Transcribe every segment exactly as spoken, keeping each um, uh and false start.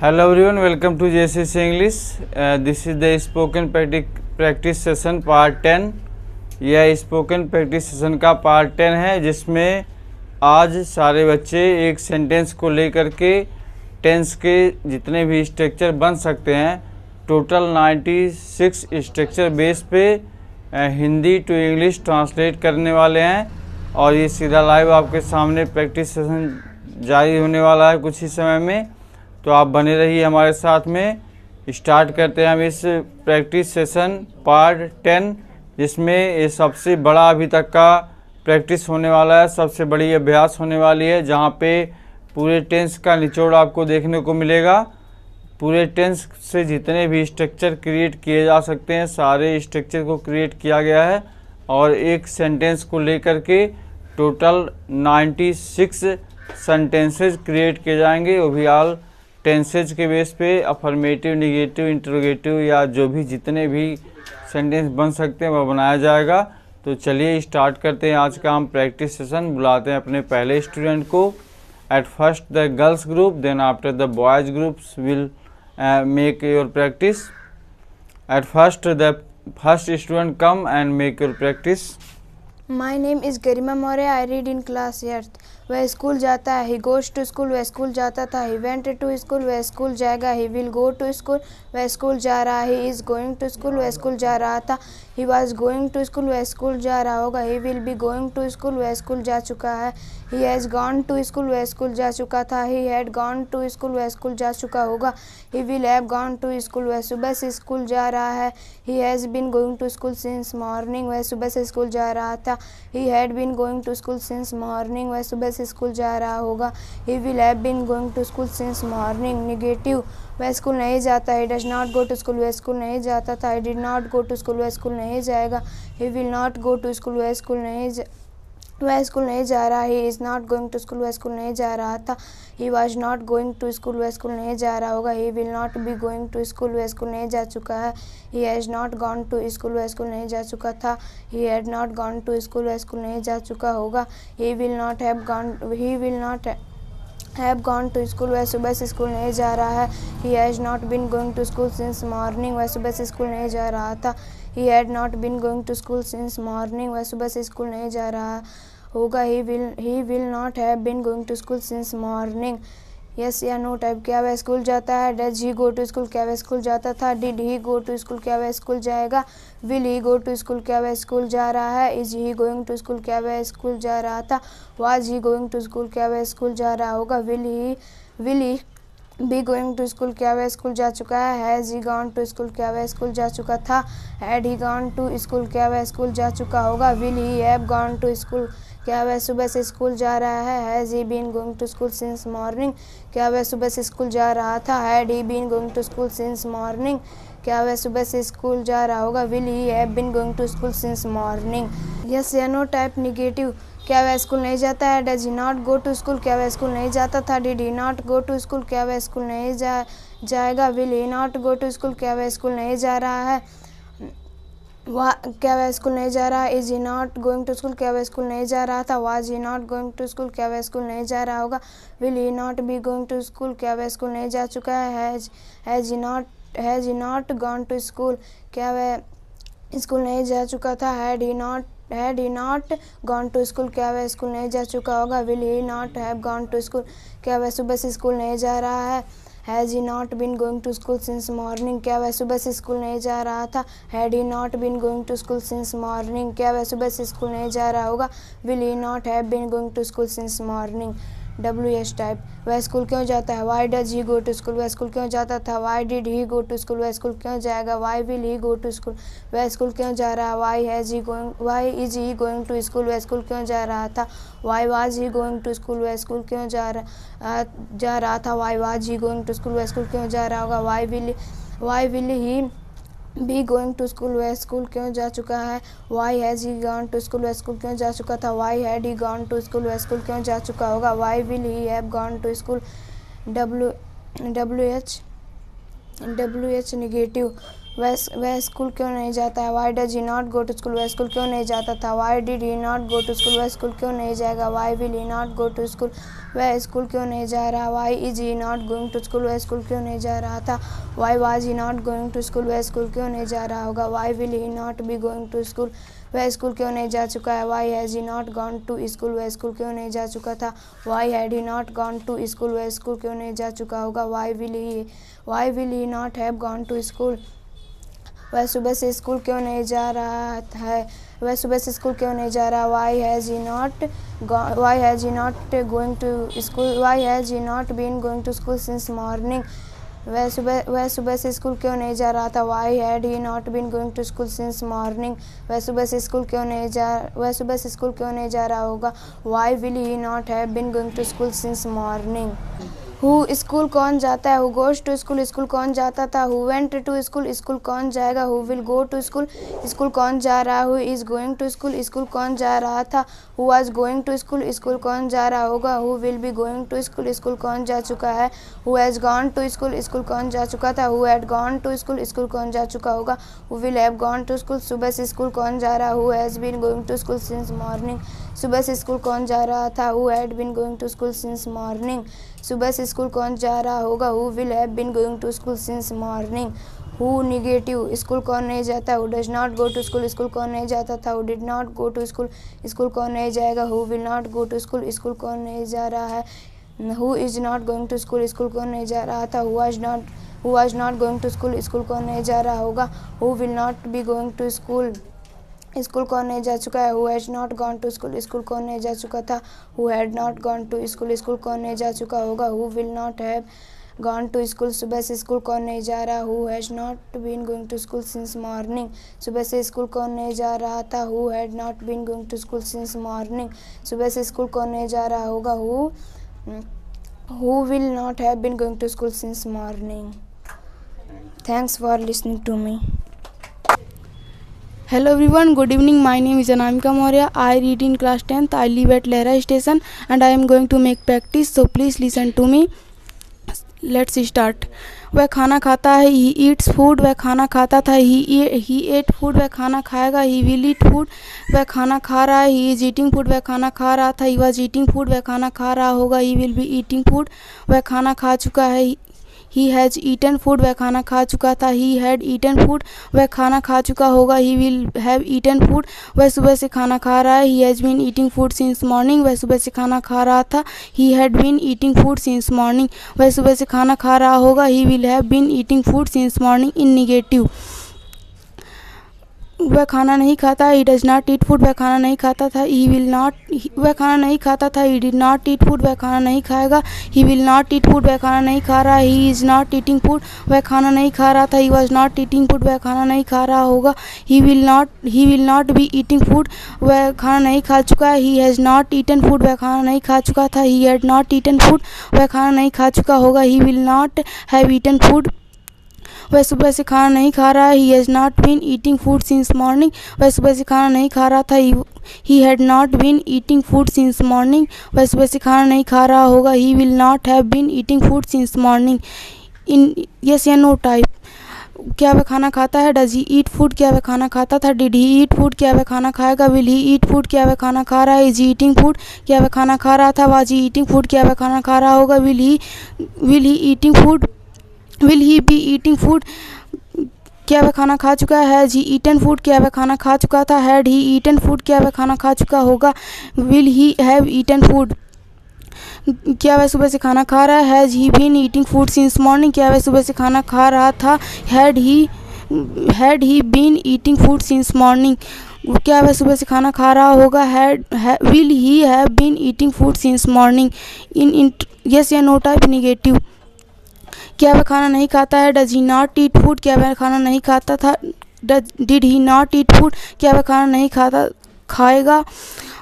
Hello everyone, welcome to J C C English. Uh, this is the spoken practice session part ten. यह spoken practice session का part ten है, जिसमें आज सारे बच्चे एक sentence को लेकर के tense के जितने भी structure बन सकते हैं, total ninety-six structure base पे हिंदी to English translate करने वाले हैं. और ये सीधा live आपके सामने practice session जारी होने वाला है कुछ ही समय में, तो आप बने रहिए हमारे साथ में. स्टार्ट करते हैं हम इस प्रैक्टिस सेशन पार्ट टेन, जिसमें ये सबसे बड़ा अभी तक का प्रैक्टिस होने वाला है, सबसे बड़ी अभ्यास होने वाली है, जहाँ पे पूरे टेंस का निचोड़ आपको देखने को मिलेगा. पूरे टेंस से जितने भी स्ट्रक्चर क्रिएट किए जा सकते हैं, सारे स्ट्रक्चर को क्रिएट किया गया है. और एक सेंटेंस को लेकर के total ninety six sentences create किए जाएंगे, वो भी ऑल टेंसेज के बेस पे. अफर्मेटिव, निगेटिव, इंटरोगेटिव या जो भी जितने भी सेंटेंस बन सकते हैं वह बनाया जाएगा. तो चलिए स्टार्ट करते हैं आज का हम प्रैक्टिस सेशन. बुलाते हैं अपने पहले स्टूडेंट को. At first the girls group, then after the boys groups will make your practice. At first the first student come and make your practice. My name is Garima Maurya, I read in class eight. वह school जाता है. He goes to school, वह school जाता था. He went to school, वह school जाएगा. He will go to school, वह school जा रहा है. He is going to school, वह स्कूल जा रहा था. He was going to school, वह स्कूल जा रहा होगा. He will be going to school, वह स्कूल जा चुका है. He has gone to school, वह स्कूल जा चुका था. He had gone to school, वह स्कूल जा चुका होगा. He will have gone to school, वह सुबह से स्कूल जा रहा है. He has been going to school since morning, वह सुबह से स्कूल जा रहा था. He had been going to school since morning, वह सुबह से स्कूल जा रहा होगा. He will have been going to school since morning. Negative, वह स्कूल नहीं जाता. He does not go to school, वह स्कूल नहीं जाता था. He did not go to school, वह स्कूल नहीं जाएगा. He will not go to school, वह स्कूल नहीं वह स्कूल नहीं जा रहा. He is not going to school, वह स्कूल नहीं जा रहा था. He was not going to school, वह स्कूल नहीं जा रहा होगा. He will not be going to school, वह स्कूल नहीं जा चुका है. He has not gone to school, वह स्कूल नहीं जा चुका था. He had not gone to school, वह स्कूल नहीं जा चुका होगा. He will not have gone he will not have gone to school, वह सुबह से स्कूल नहीं जा रहा है. He has not been going to school since morning, वह सुबह से स्कूल नहीं जा रहा था. He had not been going to school since morning, वह सुबह से स्कूल नहीं जा रहा होगा. He will he will not have been going to school since morning. Yes या नो टाइप. क्या वह स्कूल जाता है? Does he go to school, क्या वह स्कूल जाता था? Did he go to school, क्या वह स्कूल जाएगा? Will he go to school, क्या वह स्कूल जा रहा है? Is he going to school, क्या वह स्कूल जा रहा था? Was he going to school, क्या वह स्कूल जा रहा होगा? Will he will he be going to school, क्या वह स्कूल जा चुका है? Has he gone to school, क्या वह स्कूल जा चुका था? Had he gone to school, क्या वह स्कूल जा चुका होगा? Will he have gone to school, क्या वह सुबह से स्कूल जा रहा है? Has he been going to school since morning, क्या वह सुबह से स्कूल जा रहा था? Had he been going to school since morning, क्या वह सुबह से स्कूल जा रहा होगा? Will he have been going to school since morning. Yes या नो टाइप. निगेटिव, क्या वह स्कूल नहीं जाता है? Does he not go to school, क्या वह स्कूल नहीं जाता था? Did he not go to school, क्या वह स्कूल नहीं जा जाएगा? Will he not go to school, क्या वह स्कूल नहीं जा रहा है? वाह, क्या वह स्कूल नहीं जा रहा है? Is he not going to school, क्या वह स्कूल नहीं जा रहा था? Was he not going to school, क्या वह स्कूल नहीं जा रहा होगा? Will he not be going to school, क्या वह स्कूल नहीं जा चुका है? Has he not has he not gone to school, क्या वह स्कूल नहीं जा चुका था? Had he not had he not gone to school, क्या वह स्कूल नहीं जा चुका होगा? Will he not have gone to school, क्या वह सुबह से स्कूल नहीं जा रहा है? Has he not been going to school since morning, क्या वह सुबह से स्कूल नहीं जा रहा था? Had he not been going to school since morning, क्या वह सुबह से स्कूल नहीं जा रहा होगा? Will he not have been going to school since morning. W S type. वह स्कूल क्यों जाता है? Why does he go to school, वह स्कूल क्यों जाता था? Why did he go to school, वह स्कूल क्यों जाएगा? Why will he go to school, वह स्कूल क्यों जा रहा है? Why has he going why is he going to school, वह स्कूल क्यों जा रहा था? Why was he going to school, वह स्कूल क्यों जा रहा जा रहा था? Why was he going to school, वह स्कूल क्यों जा रहा होगा? Why will why will he be going to school, वह स्कूल क्यों जा चुका है? Why has he gone to school, वह स्कूल क्यों जा चुका था? Why had he gone to school, वह स्कूल क्यों जा चुका होगा? Why will he have gone to school. W W H W H negative. वह वह स्कूल क्यों नहीं जाता है, why does he not go to school, वह स्कूल क्यों नहीं जाता था, why did he not go to school, वह स्कूल क्यों नहीं जाएगा, why will he not go to school, वह स्कूल क्यों नहीं जा रहा, why is he not going to school, वह स्कूल क्यों नहीं जा रहा था, why was he not going to school, वह स्कूल क्यों नहीं जा रहा होगा, why will he not be going to school, वह स्कूल क्यों नहीं जा चुका है, why has he not gone to school, वह स्कूल क्यों नहीं जा चुका था, why had he not gone to school, वह स्कूल क्यों नहीं जा चुका होगा, why will he why will he not have gone to school, वह सुबह से स्कूल क्यों नहीं जा रहा है, वह सुबह से स्कूल क्यों नहीं जा रहा, why has he not why has he not going to school, why has he not been going to school since morning, वह सुबह वह सुबह से स्कूल क्यों नहीं जा रहा था, why had he not been going to school since morning, वह सुबह से स्कूल क्यों नहीं जा वह सुबह से स्कूल क्यों नहीं जा रहा होगा, why will he not have been going to school since morning, who school कौन जाता है, who goes to school school कौन जाता था, who went to school school कौन जाएगा, who will go to school school कौन जा रहा है, who is going to school school कौन जा रहा था, who was going to school school कौन जा रहा होगा, who will be going to school school कौन जा चुका है, who has gone to school school कौन जा चुका था, who had gone to school school कौन जा चुका होगा, who will have gone to school सुबह से स्कूल कौन जा रहा, who has been going to school since morning, सुबह से स्कूल कौन जा रहा था, who had been going to school since morning, सुबह से स्कूल कौन जा रहा होगा, who will have been going to school since morning, who negative school कौन नहीं जाता, who does not go to school school कौन नहीं जाता था, who did not go to school school कौन नहीं जाएगा, who will not go to school school कौन नहीं जा रहा है, who is not going to school school कौन नहीं जा रहा था, who was not who was not going to school school कौन नहीं जा रहा होगा, who will not be going to school school कौन नहीं जा चुका है, who has not gone to school school कौन नहीं जा चुका था, who had not gone to school school कौन नहीं जा चुका होगा, who will not have gone to school सुबह से स्कूल कौन नहीं जा रहा, who has not been going to school since morning, सुबह से स्कूल कौन नहीं जा रहा था, who had not been going to school since morning, सुबह से स्कूल कौन नहीं जा रहा होगा, who who will not have been going to school since morning. Thanks for listening to me. Hello everyone, good evening. My name is Anamika Maurya. I read in class tenth. I live at Lehra station and I am going to make practice. So please listen to me. Let's start. वह खाना खाता है, he eats food. वह खाना खाता था, he he ate food. वह खाना खाएगा, he will eat food. वह खाना खा रहा है, he is eating food. वह खाना खा रहा था, he was eating food. वह खाना खा रहा होगा, he will be eating food. वह खाना खा चुका है, ही हैज़ ईटन फूड. वह खाना खा चुका था, ही हैड ईटन फूड. वह खाना खा चुका होगा, he will have eaten food. वह सुबह से खाना खा रहा है, he has been eating food since morning. वह सुबह से खाना खा रहा था, he had been eating food since morning. वह सुबह से खाना खा रहा होगा, he will have been eating food since morning. In negative, वह खाना नहीं खाता, he does not eat food. वह खाना नहीं खाता था, ही विल नॉट वह खाना नहीं खाता था, he did not eat food. वह खाना नहीं खाएगा, he will not eat food. वह खाना नहीं खा रहा, he is not eating food. वह खाना नहीं खा रहा था, he was not eating food. वह खाना नहीं खा रहा होगा, he will not he will not be eating food. वह खाना नहीं खा चुका है, he has not eaten food. वह खाना नहीं खा चुका था, he had not eaten food. वह खाना नहीं खा चुका होगा, he will not have eaten food. वह सुबह से खाना नहीं खा रहा है, he has not been eating food since morning. वह सुबह से खाना नहीं खा रहा था, he had not been eating food since morning. वह सुबह से खाना नहीं खा रहा होगा, he will not have been eating food since morning. In yes या नो टाइप. क्या वह खाना खाता है? Does he eat food. क्या वह खाना खाता था? Did he eat food. क्या वह खाना खाएगा? Will he eat food. क्या वह खाना खा रहा है? Is he eating food. क्या वह खाना खा रहा था? Was he eating food. क्या वह खाना खा रहा होगा? Will he will he eating food. Will he be eating food? क्या वह खाना खा चुका है? Has he eaten food? क्या वह खाना खा चुका था? Had he eaten food? क्या वह खाना खा चुका होगा? Will he have eaten food? क्या वह सुबह से खाना खा रहा है? Has he been eating food since morning? क्या वह सुबह से खाना खा रहा था? Had he had he been eating food since morning? क्या वह सुबह से खाना खा रहा होगा? Had will he have been eating food since morning? In in yes या no type negative. क्या वह खाना नहीं खाता है? Does he not eat food. क्या वह खाना नहीं खाता था? Did he not eat food. क्या वह खाना नहीं खाता खाएगा?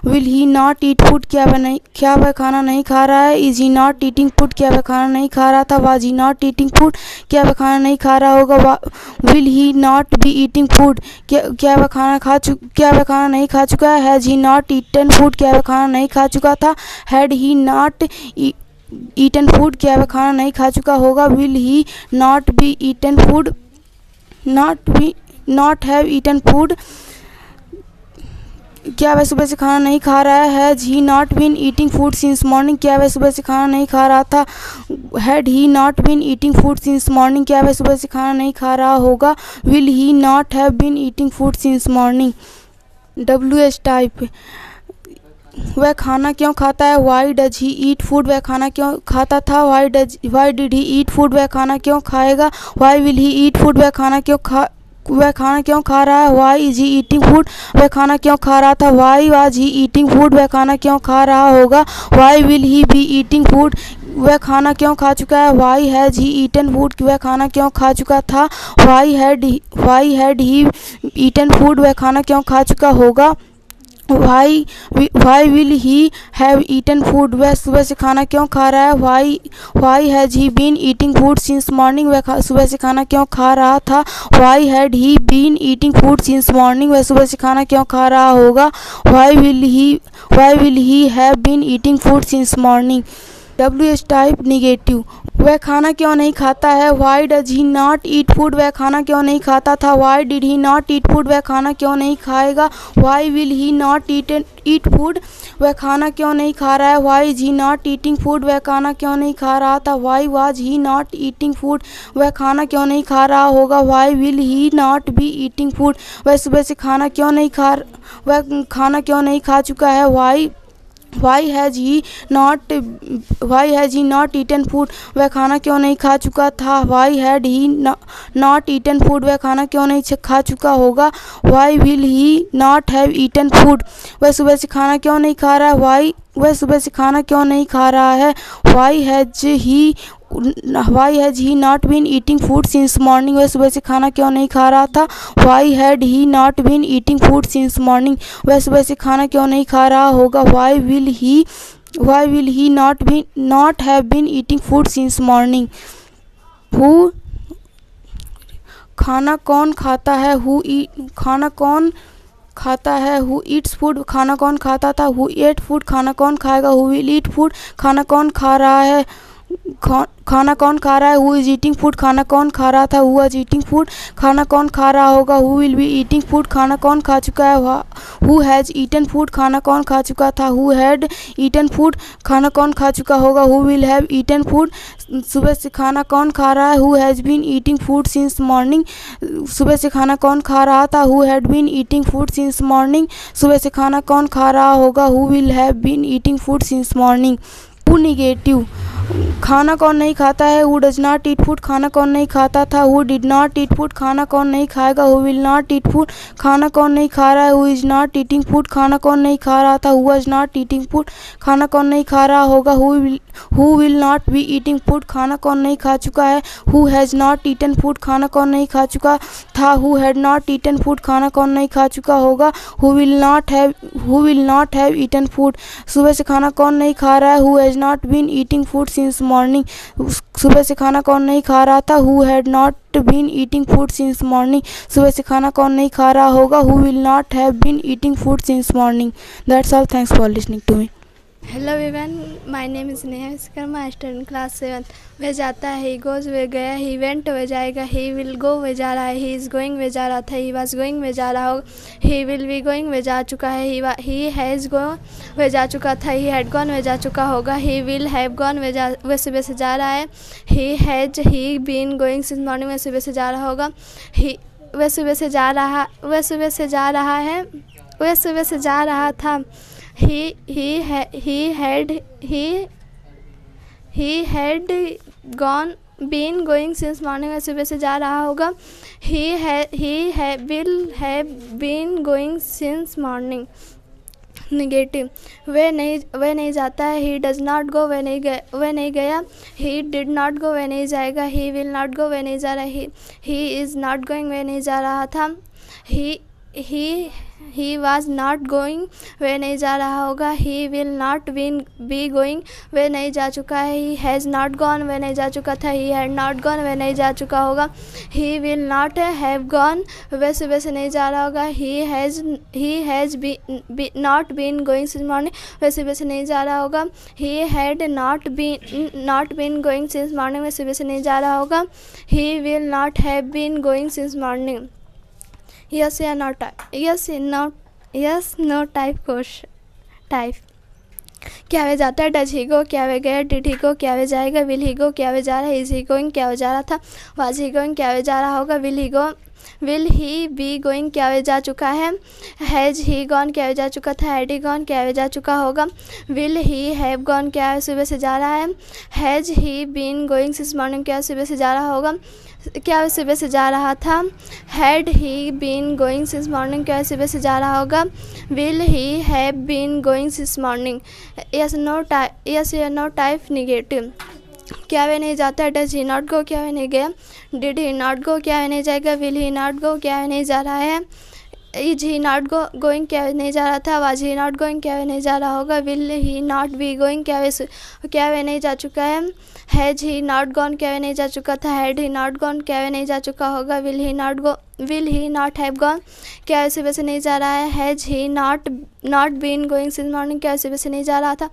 Will he not eat food. क्या वह नहीं क्या वह खाना नहीं खा रहा है? Is he not eating food. क्या वह खाना नहीं खा रहा था? Was he not eating food. क्या वह खाना नहीं खा रहा होगा? Will he not be eating food. क्या क्या वह खाना खा चु क्या वह खाना नहीं खा चुका है? Has he not eaten food. क्या वह खाना नहीं खा चुका था? Had he not eaten food. क्या वह खाना नहीं खा चुका होगा? Will he not be eaten food. not we not have eaten food. क्या वह सुबह से खाना नहीं खा रहा है? Has he not been eating food since morning. क्या वह सुबह से खाना नहीं खा रहा था? Had he not been eating food since morning. क्या वह सुबह से खाना नहीं खा रहा होगा? Will he not have been eating food since morning. W H type. वह खाना क्यों खाता है? Why does he eat food. वह खाना क्यों खाता था? Why does why did he eat food. वह खाना क्यों खाएगा? Why will he eat food. वह खाना क्यों खा वह खाना क्यों खा रहा है? Why is he eating food. वह खाना क्यों खा रहा था? Why was he eating food. वह खाना क्यों खा रहा होगा? Why will he be eating food. वह खाना क्यों खा चुका है? Why has he eaten food. वह खाना क्यों खा चुका था? Why had why had he eaten food. वह खाना क्यों खा चुका होगा? Why why will he have eaten food. वह सुबह से खाना क्यों खा रहा है? Why why has he been eating food since morning. वह सुबह से खाना क्यों खा रहा था? Why had he been eating food since morning. वह सुबह से खाना क्यों खा रहा होगा? Why will he why will he have been eating food since morning. W H type negative. वह खाना क्यों नहीं खाता है? Why does he not eat food. वह खाना क्यों नहीं खाता था? Why did he not eat food. वह खाना क्यों नहीं खाएगा? Why will he not eat eat food. वह खाना क्यों नहीं खा रहा है? Why is he not eating food. वह खाना क्यों नहीं खा रहा था? Why was he not eating food. वह खाना क्यों नहीं खा रहा होगा? Why will he not be eating food. वह सुबह से खाना क्यों नहीं खा वह खाना क्यों नहीं खा चुका है? Why why has he not why has he not eaten food. वह खाना क्यों नहीं खा चुका था? Why had he not eaten food. वह खाना क्यों नहीं खा चुका होगा? Why will he not have eaten food. वह सुबह से खाना क्यों नहीं खा रहा है? वाई वह सुबह से खाना क्यों नहीं खा रहा है? Why has he why has he not been eating food since morning. वह सुबह से खाना क्यों नहीं खा रहा था? Why had he not been eating food since morning. वह सुबह से खाना क्यों नहीं खा रहा होगा? Why will he why will he not been not have been eating food since morning. Who खाना कौन खाता है? हु खाना कौन खाता है? Who eats food. खाना कौन खाता था? Who ate food. खाना कौन खाएगा? Who will eat food. खाना कौन खा रहा है? खाना कौन खा रहा है? Who is eating food. खाना कौन खा रहा था? Who was eating food. खाना कौन खा रहा होगा? Who will be eating food. खाना कौन खा चुका है? Who has eaten food. खाना कौन खा चुका था? Who had eaten food. खाना कौन खा चुका होगा? Who will have eaten food. सुबह से खाना कौन खा रहा है? Who has been eating food since morning. सुबह से खाना कौन खा रहा था? Who had been eating food since morning. सुबह से खाना कौन खा रहा होगा? Who will have been eating food since morning. Who negative. खाना कौन नहीं खाता है? Who does not eat food. खाना कौन नहीं खाता था? Who did not eat food. खाना कौन नहीं खाएगा? Who will not eat food. खाना कौन नहीं खा रहा है? Who is not eating food. खाना कौन नहीं खा रहा था? Who was not eating food. खाना कौन नहीं खा रहा होगा? Who will who will not be eating food. खाना कौन नहीं खा चुका है? Who has not eaten food. खाना कौन नहीं खा चुका था? Who had not eaten food. खाना कौन नहीं खा चुका होगा? Who will not have who will not have eaten food. सुबह से खाना कौन नहीं खा रहा है? Who has not been eating food since morning. सुबह से खाना कौन नहीं खा रहा था? Who had not been eating food since morning. सुबह से खाना कौन नहीं खा रहा होगा? Who will not have been eating food since morning. That's all. Thanks for listening to me. Hello everyone, my name is Neha इसकर्मा. I study in class seventh. वह जाता है, ही गोज़. वह गया, ही वेंट. वह जाएगा, ही विल गो. वह जा रहा है, ही इज़ गोइंग. वह जा रहा था, ही वाज गोइंग. वह जा रहा होगा, ही विल बी गोइंग. वह जा चुका है, ही हैज़ गॉन. वह जा चुका था, ही हैड गॉन. वह जा चुका होगा, ही विल हैव गॉन. वह जा वह सुबह से जा रहा है, he has he been going since morning. वह सुबह से जा रहा होगा, ही वह सुबह से जा रहा वह सुबह से जा रहा है वह सुबह से जा रहा था. He he he had he he had gone been going since morning. वह सुबह से जा रहा होगा, he had he had will have been going since morning. Negative. वह नहीं वह नहीं जाता है, ही डज नॉट गो. वह नहीं गया वह नहीं गया, ही डिड नॉट गो. वह नहीं जाएगा, ही विल नॉट गो. वह नहीं जा रहा, ही इज़ नॉट गोइंग. वह नहीं जा रहा था, ही he he was not going, वह नहीं जा रहा होगा. he will not be going, वह नहीं जा चुका है. he has not gone, वह नहीं जा चुका था. he had not gone, वह नहीं जा चुका होगा. he will not have gone, वह सुबह से नहीं जा रहा होगा. he has he has be, be, not been going since morning, वह सुबह से नहीं जा रहा होगा. he had not been not been going since morning, वह सुबह से नहीं जा रहा होगा. he will not have been going since morning. yes or no type, yes no, yes no type question type. क्या वे जाता है, डज ही गो, क्या वे गया, डिड ही गो, क्या वे जाएगा, विल ही गो, क्या वे जा रहा है, इज ही गोइंग, क्या वे जा रहा था, वाज ही गोइंग, क्या वे जा रहा होगा, will he go, will he be going, क्या वे जा चुका है, हैज ही गॉन, क्या वे जा चुका था, हैड ही गॉन, क्या वे जा चुका होगा, विल ही हैव गॉन, क्या वे सुबह से जा रहा है, has he been going since morning, क्या सुबह से जा रहा होगा, क्या वह सुबह से जा रहा था, had he been going since morning, क्या सुबह से जा रहा होगा, will he have been going since morning. Yes no type, yes no type negative. क्या वे नहीं जाता है, डज ही नॉट गो, क्या वे नहीं गया, डिड ही नॉट गो, क्या वे नहीं जाएगा, विल ही नॉट गो, क्या वे नहीं जा रहा है, is he not go going, क्या वे नहीं जा रहा था, वाज ही नॉट गोइंग, क्या वे नहीं जा रहा होगा, will he not be going, क्या वे क्या वे नहीं जा चुका है, हैज ही नॉट गॉन, क्या वे नहीं जा चुका था, हैड ही नॉट गॉन, क्या वे नहीं जा चुका होगा, will he not go will he not have gone, क्या वैसे वैसे नहीं जा रहा है, has he not not been going since morning, क्या वैसे वैसे नहीं जा रहा था,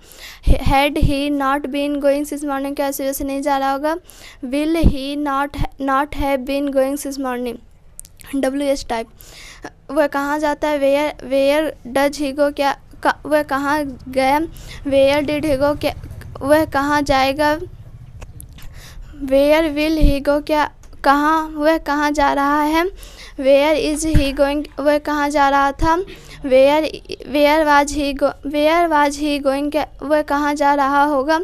had he not been going since morning, क्या वैसे वैसे नहीं जा रहा होगा, will he not not have been going since morning. W S type. वह कहाँ जाता है, वेयर वेयर डज ही गो, क्या वह कहाँ गया, वेयर डिड ही गो, क्या वह कहाँ जाएगा, वेयर विल ही गो, क्या कहाँ वह कहाँ जा रहा है, वेयर इज ही गोइंग, वह कहाँ जा रहा था, where where was he go where was he going, क्या वह कहाँ जा रहा होगा,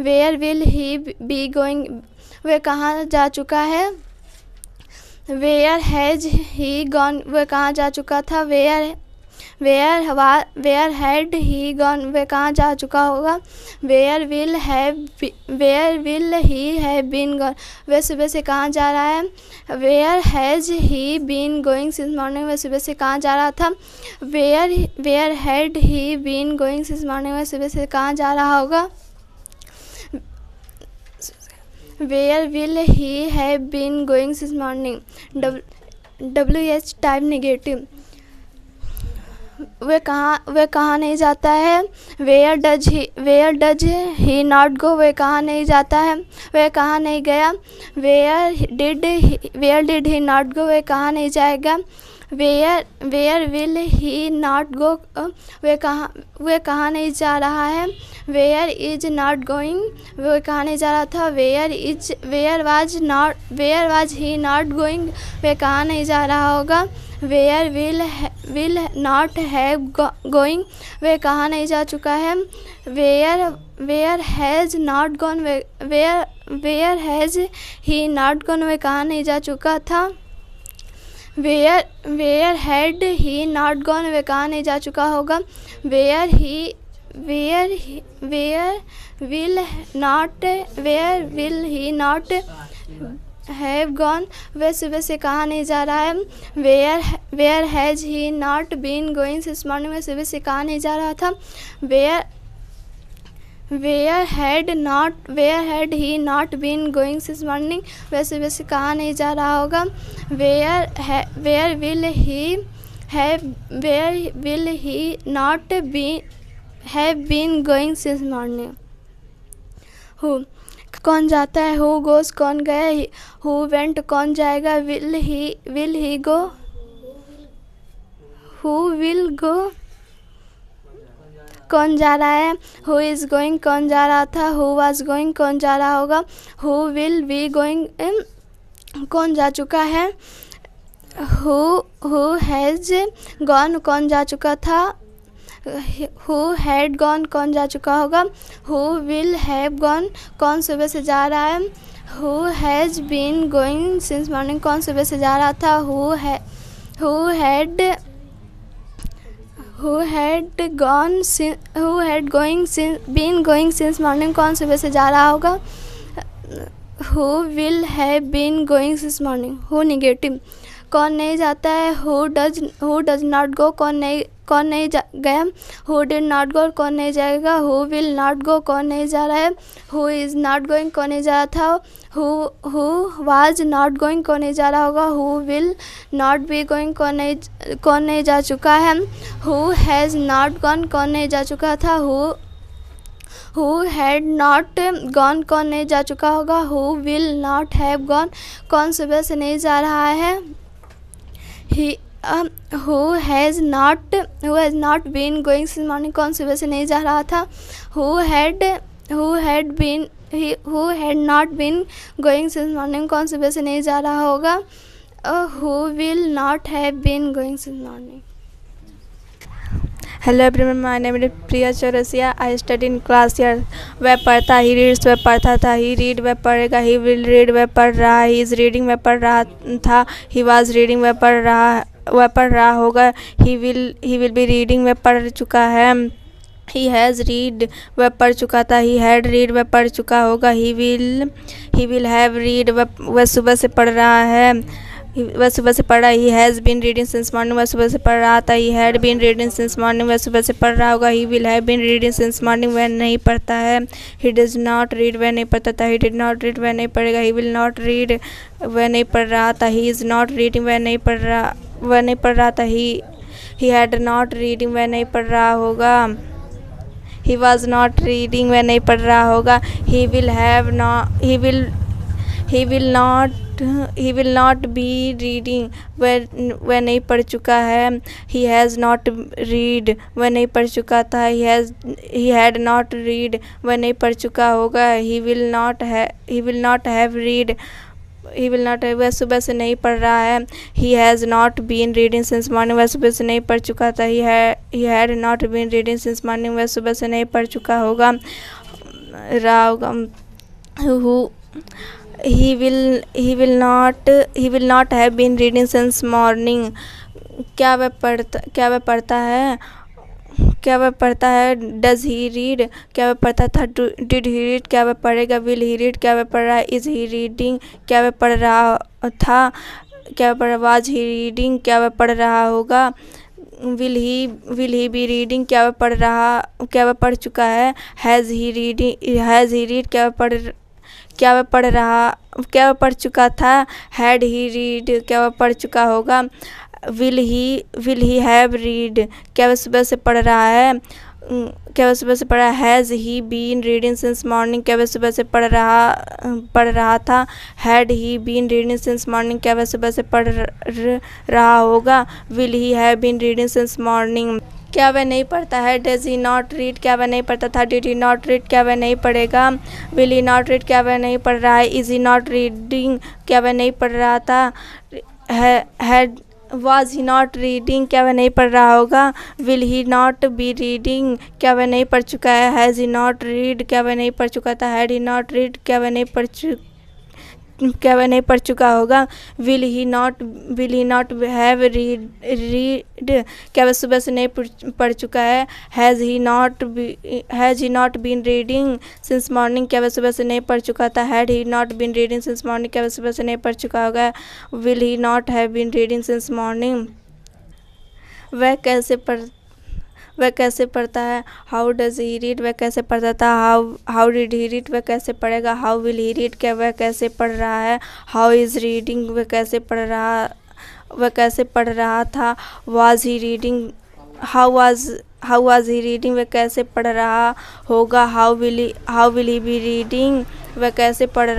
where will he be going, वह कहाँ जा चुका है, वेयर हैज ही गॉन, वह कहाँ जा चुका था, where where was where had he gone, वह कहाँ जा चुका होगा, where will have where will he have been gone, वह सुबह से कहाँ जा रहा है, where has he been going since morning, वह सुबह से कहाँ जा रहा था, where where had he been going since morning, वह सुबह से कहाँ जा रहा होगा, where will he have been going since morning. W H type negative. वह कहाँ वह कहाँ नहीं जाता है, where does he where does he not go, वह कहाँ नहीं जाता है, वह कहाँ नहीं गया, where did where did he not go, वह कहाँ नहीं जाएगा, where where will he not go, वह कहाँ वह कहाँ नहीं जा रहा है, वेयर इज नॉट गोइंग, वह कहाँ नहीं जा रहा था, where is where was not where was he not going, वह कहाँ नहीं जा रहा होगा, where will will not have going, वह कहाँ नहीं जा चुका है, where where has not gone, where where has he not gone, वह कहाँ नहीं जा चुका था, where where had he not gone, वह कहाँ नहीं जा चुका होगा, where he where where will not where will he not have gone, वह सुबह से कहाँ नहीं जा रहा है, where where has he not been going since morning, वह सुबह से कहाँ नहीं जा रहा था, where where had not where had he not been going since morning, वह सुबह से कहाँ नहीं जा रहा होगा, where where will he have where will he not be have been going since morning. Who कौन जाता है, हु गोज कौन गया, हु वेंट कौन जाएगा, will he will he go who will go कौन जा रहा है, हु इज़ गोइंग कौन जा रहा था, हु वाज गोइंग कौन जा रहा होगा, हु विल बी गोइंग कौन जा चुका है, हु हु हैज़ गॉन कौन जा चुका था, हु हैड गॉन कौन जा चुका होगा, हु विल हैव गॉन कौन सुबह से जा रहा है, who has been going since morning कौन सुबह से जा रहा था, हु है who had Who had gone? Who had going since been going since morning? कौन सुबह से जा रहा होगा? Who will have been going since morning? Who negative? कौन नहीं जाता है, who does who does not go कौन नहीं कौन नहीं गया, हु डिड नॉट गो कौन नहीं जाएगा, हु विल नॉट गो कौन नहीं जा रहा है, हु इज़ नॉट गोइंग कौन नहीं जा रहा था, हु वाज नॉट गोइंग कौन नहीं जा रहा होगा, who will not be going कौन नहीं कौन नहीं जा चुका है, हु हैज़ नॉट गॉन कौन नहीं जा चुका था, who who had not gone कौन नहीं जा चुका होगा, who will not have gone कौन सुबह से नहीं जा रहा है, he who has not who has not been going since morning कौन सुबह से नहीं जा रहा था, who had who had been who had not been going since morning कौन सुबह से नहीं जा रहा होगा, who will not have been going since morning. Hello everyone, my name is Priya Chaurasia. I study in class year. वह पढ़ता, ही रीड्स, वह पढ़ता था, ही रीड, वह पढ़ेगा, ही विल रीड, वह पढ़ रहा, ही इज़ रीडिंग, वह पढ़ रहा था, ही वाज रीडिंग, वह पढ़ रहा वह पढ़ रहा होगा, he will he will be reading, वह पढ़ चुका है, ही हैज़ रीड, वह पढ़ चुका था, ही हैड रीड, वह पढ़ चुका होगा, he will he will have read, वह वह सुबह से पढ़ रहा है, वह सुबह से पढ़ रहा, he has been reading since morning, वह सुबह से पढ़ रहा था, he had been reading since morning, वह सुबह से पढ़ रहा होगा, he will have been reading since morning, वह नहीं पढ़ता है, ही डज नॉट रीड, वह नहीं पढ़ता था, ही डिड नॉट रीड, वह नहीं पढ़ेगा, ही विल नॉट रीड, वह नहीं पढ़ रहा था, ही इज़ नॉट रीडिंग, वह नहीं पढ़ रहा वह नहीं पढ़ रहा था, he he had not reading, वह नहीं पढ़ रहा होगा, ही वाज नॉट रीडिंग, वह नहीं पढ़ रहा होगा, he will have not he will he will not he will not be reading, वह वह नहीं पढ़ चुका है, ही हैज़ नॉट रीड, वह नहीं पढ़ चुका था, he has he had not read, वह नहीं पढ़ चुका होगा, ही विल नॉट है he will not have read, he will not वह सुबह से नहीं पढ़ रहा है, he has not been reading since morning, वह सुबह से नहीं पढ़ चुका था, he had not been reading since morning, वह सुबह से नहीं पढ़ चुका होगा रहा होगा, who he will he will not he will not have been reading since morning. क्या वह पढ़ता क्या वह पढ़ता है क्या वह पढ़ता है, डज ही रीड, क्या वह पढ़ता था, डिड ही रीड, क्या वह पढ़ेगा, विल ही रीड, क्या वह पढ़ रहा है, इज़ ही रीडिंग, क्या वह पढ़ रहा था, क्या वह पढ़ वाज ही रीडिंग, क्या वह पढ़ रहा होगा, will he will he be reading, क्या वह पढ़ रहा क्या वह पढ़ चुका है, has he reading has he read, क्या वह पढ़ क्या वह पढ़ रहा क्या वह पढ़ चुका था, हैड ही रीड, क्या वह पढ़ चुका होगा, will he will he have read, क्या वह सुबह से पढ़ रहा है क्या वह सुबह से पढ़ रहा है, has he been reading since morning, क्या वह सुबह से पढ़ रहा पढ़ रहा था, had he been reading since morning, क्या वह सुबह से पढ़ रहा होगा, will he have been reading since morning. क्या वह नहीं पढ़ता है, डज ही नॉट रीड, क्या वह नहीं पढ़ता था, डिड ही नॉट रीड, क्या वह नहीं पढ़ेगा, विल ही नॉट रीड, क्या वह नहीं पढ़ रहा है, इज़ ही नॉट रीडिंग, क्या वह नहीं पढ़ रहा था, had was he not reading, क्या वह नहीं पढ़ रहा होगा, will he not be reading, क्या वह नहीं पढ़ चुका है, हैज़ ही नॉट रीड, क्या वह नहीं पढ़ चुका था, हैड ही नॉट रीड, क्या वह नहीं पढ़ चु क्या वह नहीं पढ़ चुका होगा, will he not will he not have read read क्या वह सुबह से नहीं पढ़ चुका है, has he not has he not been reading since morning, क्या वह सुबह से नहीं पढ़ चुका था, had he not been reading since morning, क्या वह सुबह से नहीं पढ़ चुका होगा, will he not have been reading since morning. वह कैसे पढ़ वह कैसे पढ़ता है, हाउ डज ही रीड, वह कैसे पढ़ता था, how how did he read, वह कैसे पढ़ेगा, हाउ विल ही रीड, क्या वह कैसे पढ़ रहा है, हाउ इज़ रीडिंग, वह कैसे पढ़ रहा वह कैसे पढ़ रहा था, was he reading, how was how was he reading, वह कैसे पढ़ रहा होगा, how will how will he be reading, वह कैसे पढ़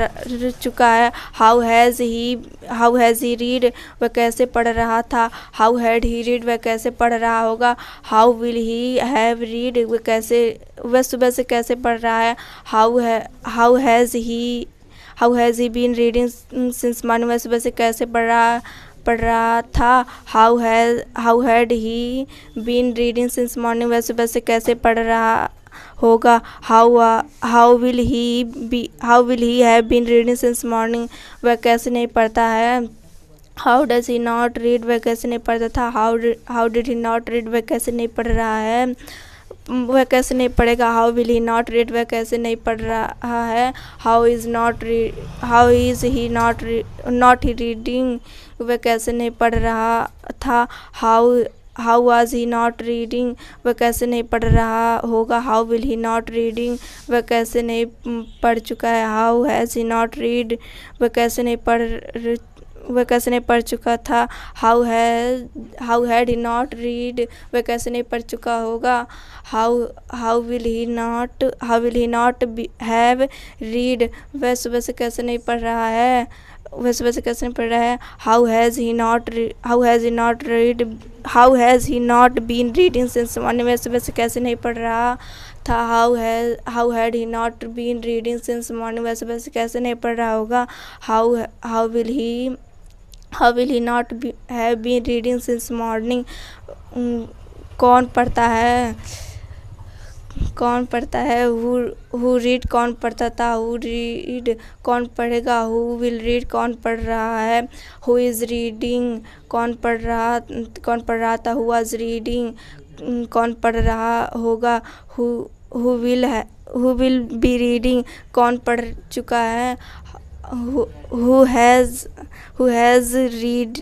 चुका है, how has he how has he read, वह कैसे पढ़ रहा था, हाउ हैड ही रीड, वह कैसे पढ़ रहा होगा, how will he have read, वह कैसे वह सुबह से कैसे पढ़ रहा है, how how has he how has he been reading since morning, वह सुबह से कैसे पढ़ रहा पढ़ रहा था, how has how had he been reading since morning, वह सुबह से कैसे पढ़ रहा होगा, how how will he be how will he have been reading since morning, वह कैसे नहीं पढ़ता है, how does he not read, वह कैसे नहीं पढ़ता था, how how did he not read, वह कैसे नहीं पढ़ रहा है, वह कैसे नहीं पढ़ेगा, how will he not read, वह कैसे नहीं पढ़ रहा है, how is not read how is he not not he reading, वह कैसे नहीं पढ़ रहा था, how how was he not reading, वह कैसे नहीं पढ़ रहा होगा, how will he not reading, वह कैसे नहीं पढ़ चुका है, how has he not read, वह कैसे नहीं पढ़ वह कैसे नहीं पढ़ चुका था, हाउ है how had he not read, वह कैसे नहीं पढ़ चुका होगा, how how will he not how will he not have read, वह सुबह से कैसे नहीं पढ़ रहा है वह सुबह से कैसे नहीं पढ़ रहा है, how has he not how has he not read how has he not been reading since morning, वह सुबह से कैसे नहीं पढ़ रहा था, how has how had he not been reading since morning, वह सुबह से कैसे नहीं पढ़ रहा होगा, how how will he how will he not have been reading since morning, कौन पढ़ता है कौन पढ़ता है, हु रीड कौन पढ़ता था, हु रीड कौन पढ़ेगा, हु विल रीड कौन पढ़ रहा है, हु इज़ रीडिंग कौन पढ़ रहा कौन पढ़ रहा था, हु वाज रीडिंग कौन पढ़ रहा होगा, हु हु विल है हु विल बी रीडिंग कौन पढ़ चुका है, who has who has read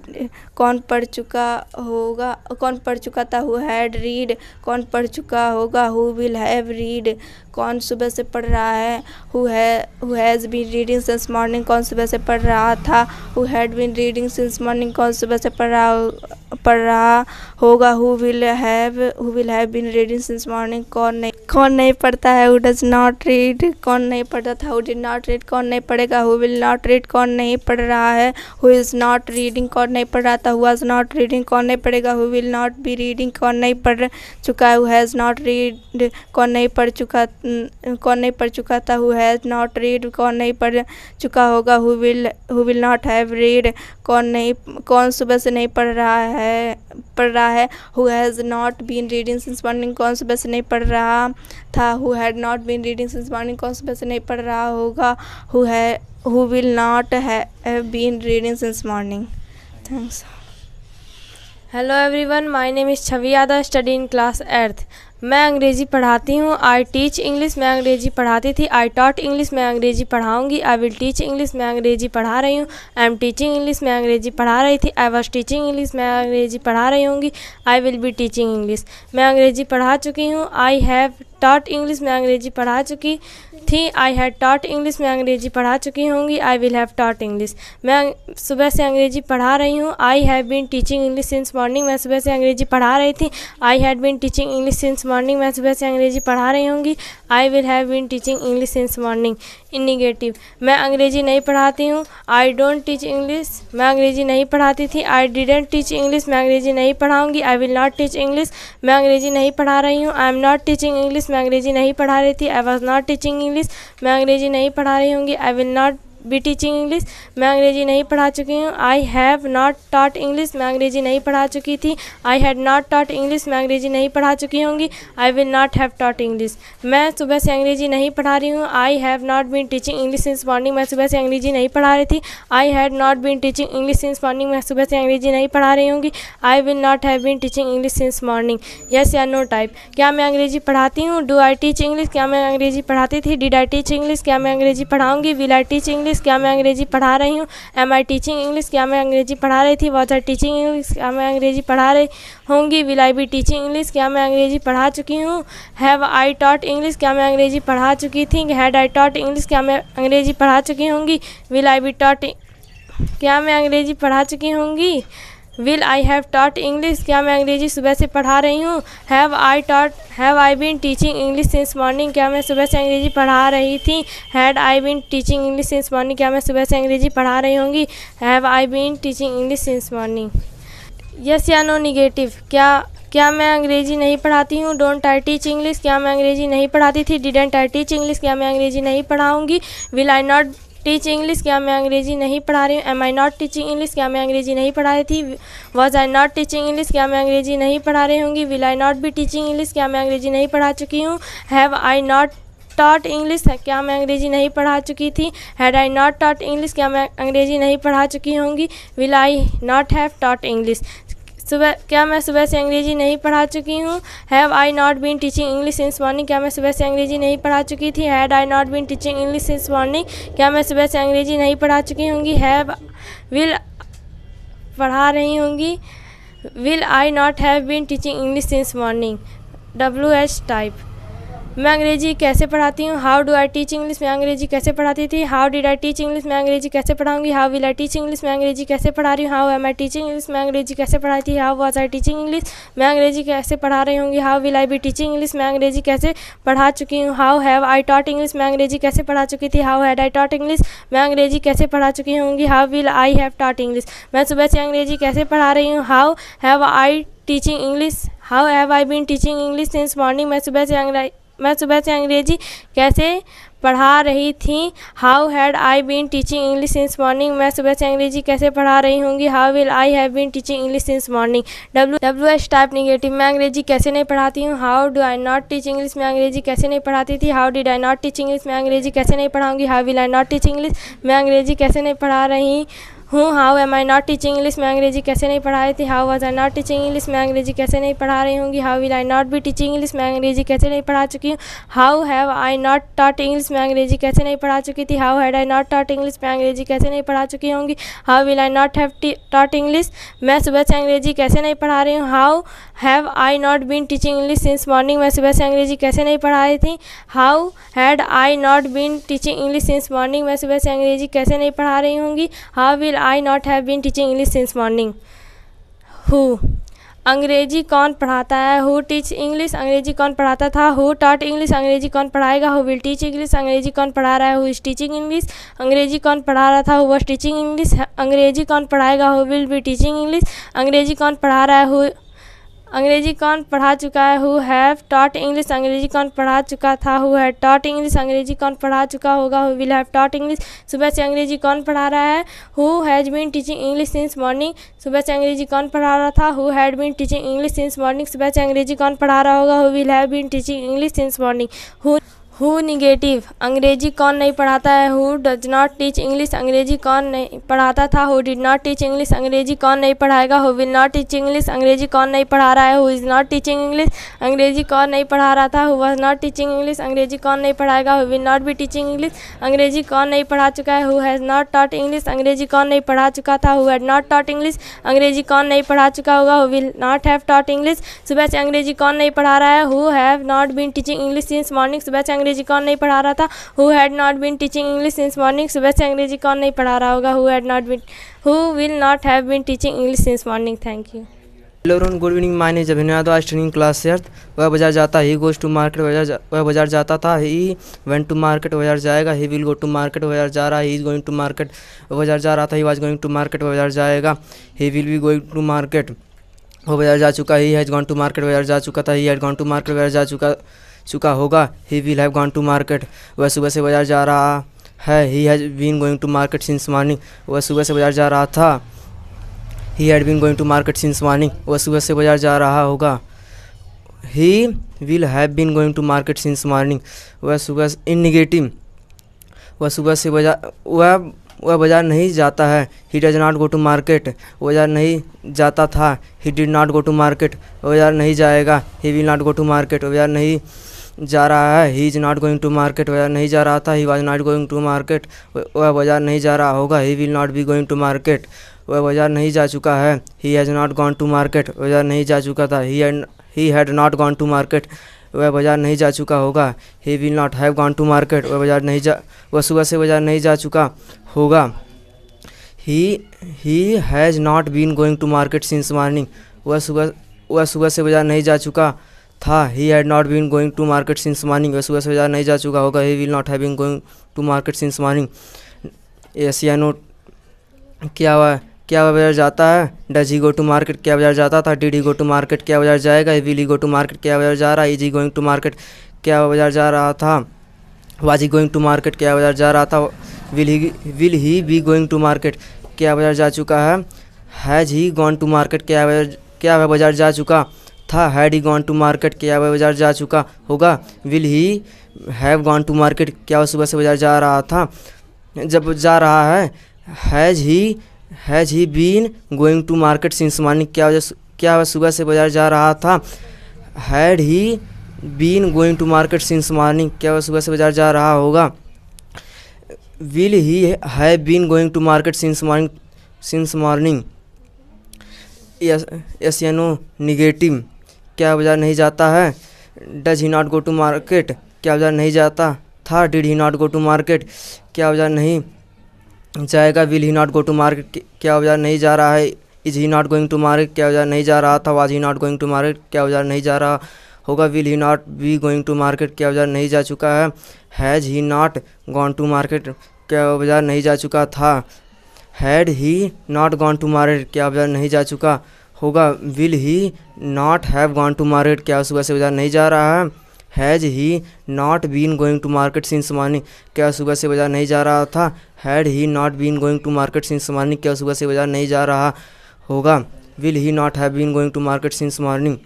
कौन पढ़ चुका होगा कौन पढ़ चुका था, हु हैड रीड कौन पढ़ चुका होगा, हु विल हैव रीड कौन सुबह से पढ़ रहा है, who has been reading since morning कौन सुबह से पढ़ रहा था, who had been reading since morning कौन सुबह से पढ़ रहा पढ़ रहा होगा, who will have who will have been reading since morning कौन नहीं कौन नहीं पढ़ता है, हु डज नॉट रीड कौन नहीं पढ़ता था, हु डिड नॉट रीड कौन नहीं पढ़ेगा, हु विल नॉट रीड कौन नहीं पढ़ रहा है, हु इज़ नॉट रीडिंग कौन नहीं पढ़ रहा था, हु वाज नॉट रीडिंग कौन नहीं पढ़ेगा, who will not be reading कौन नहीं पढ़ चुका है, हु हैज़ नॉट रीड कौन नहीं पढ़ चुका कौन नहीं पढ़ चुका था, हु हैज़ नॉट रीड कौन नहीं पढ़ चुका होगा, who will who will not have read कौन नहीं कौन सुबह से नहीं पढ़ रहा है पढ़ रहा है, who has not been reading since morning कौन सुबह से नहीं पढ़ रहा था, who had not been reading since morning कौन सुबह से नहीं पढ़ रहा होगा, हु है who will not have been reading since morning. Thanks. Hello everyone, my name is Chhavi Yadav, study in class earth. मैं अंग्रेजी पढ़ाती हूँ। I teach English. मैं अंग्रेजी पढ़ाती थी। I taught English. मैं अंग्रेजी पढ़ाऊँगी। I will teach English. मैं अंग्रेजी पढ़ा रही हूँ। I am teaching English. मैं अंग्रेजी पढ़ा रही थी। I was teaching English. मैं अंग्रेजी पढ़ा रही होंगी। I will be teaching English. मैं अंग्रेजी पढ़ा चुकी हूँ। I have taught English. मैं अंग्रेजी पढ़ा चुकी थी। I had taught English. मैं अंग्रेजी पढ़ा चुकी होंगी। I will have taught English. मैं सुबह से अंग्रेजी पढ़ा रही हूँ। I have been teaching English since morning. मैं सुबह से अंग्रेजी पढ़ा रही थी। I had been teaching English since morning. मैं सुबह से अंग्रेजी पढ़ा रही होंगी। I will have been teaching English since morning. In negative, मैं अंग्रेजी नहीं पढ़ाती हूँ। I don't teach English. मैं अंग्रेजी नहीं पढ़ाती थी। I didn't teach English. मैं अंग्रेजी नहीं पढ़ाऊँगी। I will not teach English. मैं अंग्रेजी नहीं पढ़ा रही हूँ। I am not teaching English. मैं अंग्रेजी नहीं पढ़ा रही थी। I was not teaching English. मैं अंग्रेजी नहीं पढ़ा रही होंगी। I will not be teaching English. मैं अंग्रेजी नहीं पढ़ा चुकी हूँ। I have not taught English. मैं अंग्रेजी नहीं पढ़ा चुकी थी। I had not taught English. मैं अंग्रेजी नहीं पढ़ा चुकी होंगी। I will not have taught English. मैं सुबह से अंग्रेजी नहीं पढ़ा रही हूँ। I have not been teaching English since morning. मैं सुबह से अंग्रेजी नहीं पढ़ा रही थी। I had not been teaching English since morning. मैं सुबह से अंग्रेजी नहीं पढ़ा रही होंगी। I will not have been teaching English since morning. Yes या नो टाइप। क्या मैं अंग्रेजी पढ़ाती हूँ? Do I teach English. क्या मैं अंग्रेजी पढ़ाती थी? Did I teach English. क्या मैं अंग्रेजी पढ़ाऊँगी? Will I teach English. क्या मैं अंग्रेजी पढ़ा रही हूँ? Am I teaching English. क्या मैं अंग्रेजी पढ़ा रही थी? Was I teaching English. क्या मैं अंग्रेजी पढ़ा रही होंगी? Will I be teaching English. क्या मैं अंग्रेजी पढ़ा चुकी हूँ? Have I taught English. क्या मैं अंग्रेजी पढ़ा चुकी थी? Had I taught English. क्या मैं अंग्रेजी पढ़ा चुकी होंगी? विल आई बी टॉट क्या मैं अंग्रेजी पढ़ा चुकी होंगी? Will I have taught English. क्या मैं अंग्रेजी सुबह से पढ़ा रही हूँ? Have I taught have I been teaching English since morning. क्या मैं सुबह से अंग्रेजी पढ़ा रही थी? Had I been teaching English since morning. क्या मैं सुबह से अंग्रेजी पढ़ा रही होंगी? Have I been teaching English since morning. Yes या नो निगेटिव। क्या क्या मैं अंग्रेजी नहीं पढ़ाती हूँ? Don't I teach English. क्या मैं अंग्रेजी नहीं पढ़ाती थी? Didn't I teach English. क्या मैं अंग्रेजी नहीं पढ़ाऊँगी? Will I not teach English. क्या मैं अंग्रेजी नहीं पढ़ा रही हूँ? Am I not teaching English. क्या मैं अंग्रेजी नहीं पढ़ा रही थी? Was I not teaching English. क्या मैं अंग्रेजी नहीं पढ़ा रही होंगी? Will I not be teaching English. क्या मैं अंग्रेजी नहीं पढ़ा चुकी हूँ? Have I not taught English. क्या मैं अंग्रेजी नहीं पढ़ा चुकी थी? Had I not taught English. क्या मैं अंग्रेजी नहीं पढ़ा चुकी होंगी? Will I not have taught English. सुबह क्या मैं सुबह से अंग्रेजी नहीं पढ़ा चुकी हूँ? Have I not been teaching English since morning. क्या मैं सुबह से अंग्रेजी नहीं पढ़ा चुकी थी? Had I not been teaching English since morning. क्या मैं सुबह से अंग्रेजी नहीं पढ़ा चुकी होंगी? हैव विल पढ़ा रही होंगी। Will I not have been teaching English since morning. W H type. मैं अंग्रेजी कैसे पढ़ाती हूँ। How do I teach English. मैं अंग्रेजी कैसे पढ़ाती थी। How did I teach English. मैं अंग्रेजी कैसे पढ़ाऊँगी। How will I teach English. मैं अंग्रेजी कैसे पढ़ा रही हूँ। How am I teaching English. मैं अंग्रेजी कैसे पढ़ाती थी। How was I teaching English. मैं अंग्रेजी कैसे पढ़ा रही हूँ। How will I be teaching English. मैं अंग्रेजी कैसे पढ़ा चुकी हूँ। How have I taught English. मैं अंग्रेजी कैसे पढ़ा चुकी थी। How had I taught English. मैं अंग्रेजी कैसे पढ़ा चुकी होंगी। How will I have taught English. मैं सुबह से अंग्रेजी कैसे पढ़ा रही हूँ। How have I teaching English. How have I been teaching English since morning. मैं सुबह से अंग्रेजी मैं सुबह से अंग्रेजी कैसे पढ़ा रही थी। How had I been teaching English since morning. मैं सुबह से अंग्रेजी कैसे पढ़ा रही होंगी। How will I have been teaching English since morning. W W H type negative. मैं अंग्रेजी कैसे नहीं पढ़ाती हूँ। How do I not teach English. मैं अंग्रेजी कैसे नहीं पढ़ाती थी। How did I not teach English. मैं अंग्रेजी कैसे नहीं पढ़ाऊँगी। How will I not teach English. मैं अंग्रेजी कैसे नहीं पढ़ा रही हूँ। How am I not teaching English. मैं अंग्रेजी कैसे नहीं पढ़ा रही थी। How was I not teaching English. मैं अंग्रेजी कैसे नहीं पढ़ा रही होंगी। How will I not be teaching English. मैं अंग्रेजी कैसे नहीं पढ़ा चुकी हूँ। How have I not taught English. मैं अंग्रेजी कैसे नहीं पढ़ा चुकी थी। How had I not taught English. मैं अंग्रेजी कैसे नहीं पढ़ा चुकी होंगी। How will I not have taught English. मैं सुबह से अंग्रेजी कैसे नहीं पढ़ा रही हूँ। How have I not been teaching English since morning. मैं सुबह से अंग्रेजी कैसे नहीं पढ़ा रही थी। How had I not been teaching English since morning. मैं सुबह से अंग्रेजी कैसे नहीं पढ़ा रही होंगी। How will I not have been teaching English since morning. Who. अंग्रेजी कौन पढ़ाता है। Who teach English. अंग्रेजी कौन पढ़ाता था। Who taught English. अंग्रेजी कौन पढ़ाएगा। Who will teach English. अंग्रेजी कौन पढ़ा रहा है। Who is teaching English. अंग्रेजी कौन पढ़ा रहा था। Who was teaching English. अंग्रेजी कौन पढ़ाएगा। Who will be teaching English. अंग्रेजी कौन पढ़ा रहा है। हु अंग्रेजी कौन पढ़ा चुका है। Who have taught English. अंग्रेजी कौन पढ़ा चुका था। Who had taught English. अंग्रेजी कौन पढ़ा चुका होगा। Who will have taught English. सुबह से अंग्रेजी कौन पढ़ा रहा है। Who has been teaching English since morning. सुबह से अंग्रेजी कौन पढ़ा रहा था। Who had been teaching English since morning. सुबह से अंग्रेजी कौन पढ़ा रहा होगा। Who will have been teaching English since morning. Who negative. अंग्रेजी कौन नहीं पढ़ाता है। Who does not teach English. अंग्रेजी कौन नहीं पढ़ाता था। Who did not teach English. अंग्रेजी कौन नहीं पढ़ाएगा। Who will not teach English. अंग्रेजी कौन नहीं पढ़ा रहा है। Who is not teaching English. अंग्रेजी कौन नहीं पढ़ा रहा था। Who was not teaching English. अंग्रेजी कौन नहीं पढ़ाएगा। Who will not be teaching English. अंग्रेजी कौन नहीं पढ़ा चुका है। Who has not taught English. अंग्रेजी कौन नहीं पढ़ा चुका था। Who had not taught English. अंग्रेजी कौन नहीं पढ़ा चुका होगा। Who will not have taught English. सुबह से अंग्रेजी कौन नहीं पढ़ा रहा है। Who have not been teaching English since morning. सुबह से अंग्रेजी कौन नहीं पढ़ा रहा था। Who had not been teaching English since morning. सुबह से अंग्रेजी कौन नहीं पढ़ा रहा होगा। Who had not been who will not have been teaching English since morning. Thank you. Hello everyone, good evening. My name is Abhinav Yadav. आज ट्रेनिंग क्लास सेर्थ। वह बाजार जाता, ही गोज टू मार्केट। वह बाजार जाता था, ही वेंट टू मार्केट। बाजार जाएगा, he will go to market. बाजार जा रहा, he is going to market. बाजार जा रहा था, he was going to market. बाजार जाएगा, he will be going to market. वह बाजार जा चुका, he has gone to market. बाजार जा चुका था, he had gone to market. बाजार जा चुका चुका होगा, he will have gone to market. वह सुबह से बाजार जा रहा है, he has been going to market since morning. वह सुबह से बाजार जा रहा था, he had been going to market since morning. वह सुबह से बाजार जा रहा होगा, he will have been going to market since morning. वह सुबह इन निगेटिव वह सुबह से बाजार वह वह बाजार नहीं जाता है। He does not go to market. बाजार नहीं जाता था, he did not go to market. बाजार नहीं जाएगा, he will not go to market. बाजार नहीं जा रहा है, he is not going to market. बाजार नहीं जा रहा था, he was not going to market. वह बाजार नहीं जा रहा होगा, he will not be going to market. वह बाजार नहीं जा चुका है, he has not gone to market. बाजार नहीं जा चुका था, he had not gone to market. वह बाजार नहीं जा चुका होगा, he will not have gone to market. वह बाजार नहीं जा वह सुबह से बाजार नहीं जा चुका होगा, he he has not been going to market since morning. वह सुबह वह सुबह से बाजार नहीं जा चुका था, he had not been going to market since morning. वह सुबह से बाजार नहीं जा चुका होगा, he will not have been going to market since morning. Yes या नो। क्या हुआ क्या बाजार जाता है। Does he go to market. क्या बाजार जाता था। Did he go to market. क्या बाजार जाएगा। He will he go to market. क्या बाजार जा रहा है। Is he going to market. क्या बाजार जा रहा था। Was he going to market. क्या बाजार जा रहा था। Will he will he be going to market. क्या बाजार जा चुका है। Has he gone to market. क्या बाजार क्या वह बाजार जा चुका था। Had he gone to market. क्या वह बाजार जा चुका होगा। Will he have gone to market. क्या वह सुबह से बाजार जा रहा था। जब जा रहा है। Has he has he been going to market since morning. क्या क्या वह सुबह से बाजार जा रहा था। Had he been going to market since morning. क्या वह सुबह से बाजार जा रहा होगा। Will he have been going to market since morning since morning S N O negative, क्या बाजार नहीं जाता है। Does he not go to market, क्या बाजार नहीं जाता था। Did he not go to market, क्या बाजार नहीं जाएगा। Will he not go to market, क्या बाजार नहीं जा रहा है। Is he not going to market, क्या बाजार नहीं जा रहा था। Was he not going to market, क्या बाजार नहीं जा रहा होगा। Will he not be going to market, क्या बाजार नहीं जा चुका है। Has he not gone to market, क्या बाजार नहीं जा चुका था। Had he not gone to market, क्या बाजार नहीं जा चुका होगा। Will he not have gone to market, क्या सुबह से बाजार नहीं जा रहा है। Has he not been going to market since morning, क्या सुबह से बाजार नहीं जा रहा था। Had he not been going to market since morning, क्या सुबह से बाजार नहीं जा रहा होगा। Will he not have been going to market since morning.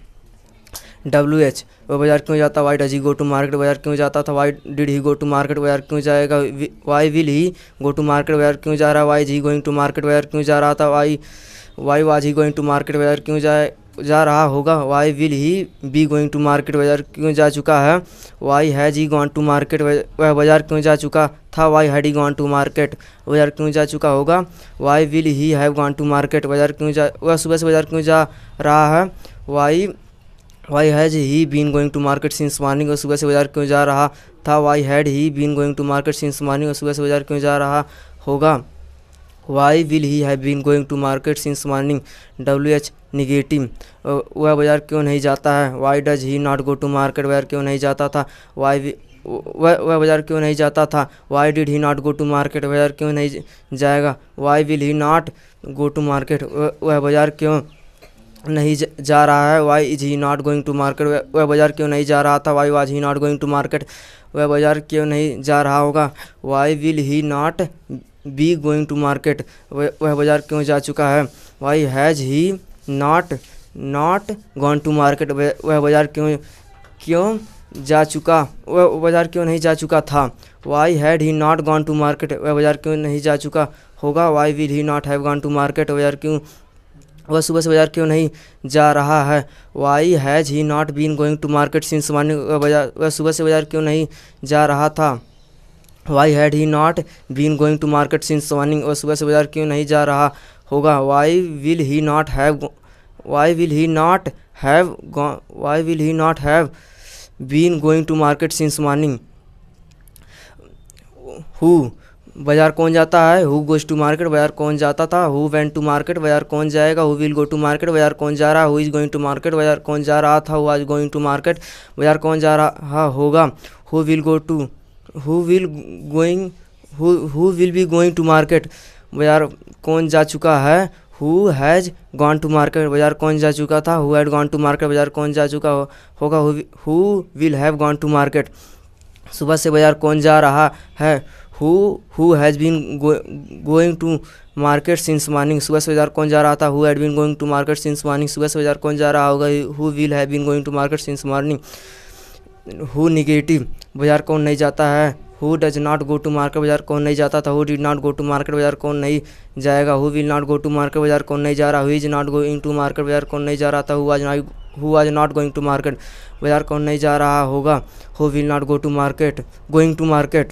W H, वह बाजार क्यों जाता। Why does he go to market, बाजार क्यों जाता था। Why did he go to market, बाजार क्यों जाएगा। Why will he go to market, बाजार क्यों जा रहा। Why is he going to market, बाजार क्यों जा रहा था। Why why was he going to market, बाजार क्यों जाए जा रहा होगा। Why will he be going to market, बाजार क्यों जा चुका है। Why has he gone to market, वह बाजार क्यों जा चुका था। Why had he gone to market, बाजार क्यों जा चुका होगा। Why will he have gone to market, बाजार क्यों जा वह सुबह से बाजार क्यों जा रहा है। Why why has he been going to market since morning, और सुबह से बाजार क्यों जा रहा था। Why had he been going to market since morning, और सुबह से बाजार क्यों जा रहा होगा। Why will he have been going to market since morning. W H negative, वह बाजार क्यों नहीं जाता है। Why does he not go to market, बाजार क्यों नहीं जाता था। वाई वह वह बाजार क्यों नहीं जाता था। Why did he not go to market, बाजार क्यों नहीं जाएगा। Why will he not go to market, वह बाजार क्यों नहीं जा रहा है। Why is he not going to market, वह बाजार क्यों नहीं जा रहा था। Why was he not going to market, वह बाजार क्यों नहीं जा रहा होगा। Why will he not be going to market, वह बाजार क्यों जा चुका है। Why has he not not gone to market, वह बाजार क्यों क्यों जा चुका वह बाजार क्यों नहीं जा चुका था। Why had he not gone to market, वह बाजार क्यों नहीं जा चुका होगा। Why will he not have gone to market, बाजार क्यों वह सुबह से बाजार क्यों नहीं जा रहा है। Why has he not been going to market since morning, वह सुबह से बाजार क्यों नहीं जा रहा था। Why had he not been going to market since morning, वह सुबह से बाजार क्यों नहीं जा रहा होगा। Why will he not have why will he not have why will he not have been going to market since morning. Who, बाजार कौन जाता है। हु गोज टू मार्केट, बाजार कौन जाता था। हु वेंट टू मार्केट, बाजार कौन जाएगा। Who will go to market, बाजार कौन जा रहा। Who is going to market, बाजार कौन जा रहा था। हु आज गोइंग टू मार्केट, बाजार कौन जा रहा होगा। Who will go to who will going who will be going to market, बाजार कौन जा चुका है। Who has gone to market, बाजार कौन जा चुका था। Who had gone to market, बाजार कौन जा चुका होगा। Who will have gone to market, सुबह से बाजार कौन जा रहा है। Who who has been going to market since morning, सुबह से बाजार कौन जा रहा था। Who had been going to market since morning, सुबह से बाजार कौन जा रहा होगा। Who will have been going to market since morning. Who negative, बाजार कौन नहीं जाता है। Who does not go to market, बाजार कौन नहीं जाता था। Who did not go to market, बाजार कौन नहीं जाएगा। Who will not go to market, बाजार कौन नहीं जा रहा। Who is not going to market, बाजार कौन नहीं जा रहा था। हु आज हु आज नॉट गोइंग टू मार्केट, बाजार कौन नहीं जा रहा होगा। Who will not go to market going to market,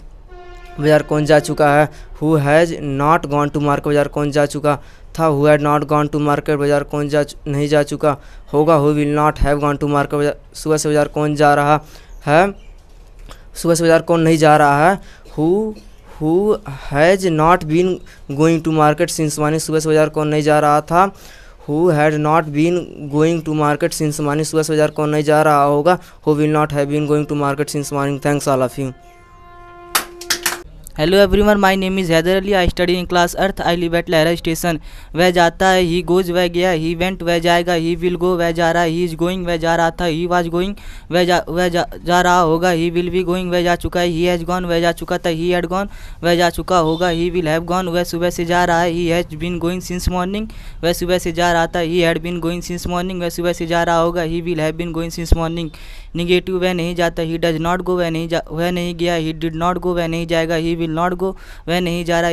बाजार कौन जा चुका है। Who has not gone to market, बाजार कौन जा चुका था। Who had not gone to market, बाजार कौन जा नहीं जा चुका होगा। Who will not have gone to market, सुबह से बाजार कौन जा रहा है। सुबह से बाजार कौन नहीं जा रहा है। Who who has not been going to market since morning, सुबह से बाजार कौन नहीं जा रहा था। Who had not been going to market since morning, सुबह से बाजार कौन नहीं जा रहा होगा। Who will not have been going to market since morning. Thanks all of you. Hello everyone, my name is Haider Ali, I study in class eighth, I live at Lahra station. वह जाता है, ही गोज वह गया, ही वेंट वह जाएगा, he will गो वह जा रहा, ही इज गोइंग वह जा रहा था, ही वाज गोइंग वह जा वह जा, जा रहा होगा, ही विल बी गोइंग वह जा चुका है, ही हैज़ गॉन वह जा चुका था, ही हैड गॉन वह जा चुका होगा, ही विल हैव गॉन वह सुबह से जा रहा है, he has been going since morning वह सुबह से जा रहा था, he had been going since morning वह सुबह से जा रहा होगा, he will have been going since morning. Negative वह नहीं जाता, ही डज नॉट गो वह नहीं जा, वह नहीं गया, ही डिड नॉट गो वह नहीं जाएगा, ही विल नॉट गो वह नहीं जा रहा,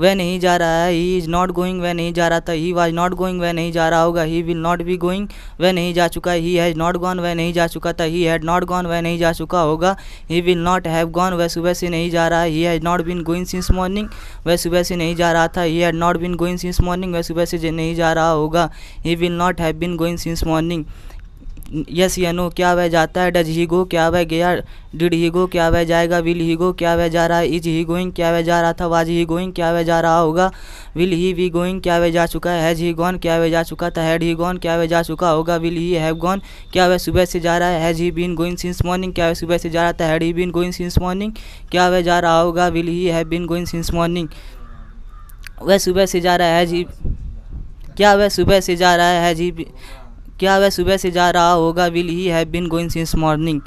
वह नहीं जा रहा है, ही इज़ नॉट गोइंग वह नहीं जा रहा था, ही वाज नॉट गोइंग वह नहीं जा रहा होगा, he will not be going वह नहीं जा चुका, ही हैज़ नॉट गॉन वह नहीं जा चुका था, ही हैड नॉट गॉन वह नहीं जा चुका होगा, he will not have gone वह सुबह से नहीं जा रहा है, he has not been going since morning वह सुबह से नहीं जा रहा था, he had not been going since morning वह सुबह से नहीं जा रहा होगा, he will not have been going since morning. Yes या नो, क्या वह जाता है, डज ही गो क्या वह गया, डिड ही गो क्या वह जाएगा, विल ही गो क्या वह जा रहा है, इज ही गोइंग क्या वह जा रहा था, वाज ही गोइंग क्या वह जा रहा होगा, विल ही वी गोइंग क्या वह जा चुका है, हैज ही गॉन क्या वह जा चुका था, हैड ही गॉन क्या वह जा चुका होगा, विल ही हैव गॉन क्या वह सुबह से जा रहा है, has he been going since morning क्या वह सुबह से जा रहा था, had he been going since morning क्या वह जा रहा होगा, will he have been going since morning वह सुबह से जा रहा है, हैज ही क्या वह सुबह से जा रहा है, हैज ही क्या वह सुबह से जा रहा होगा, will he have been going since morning.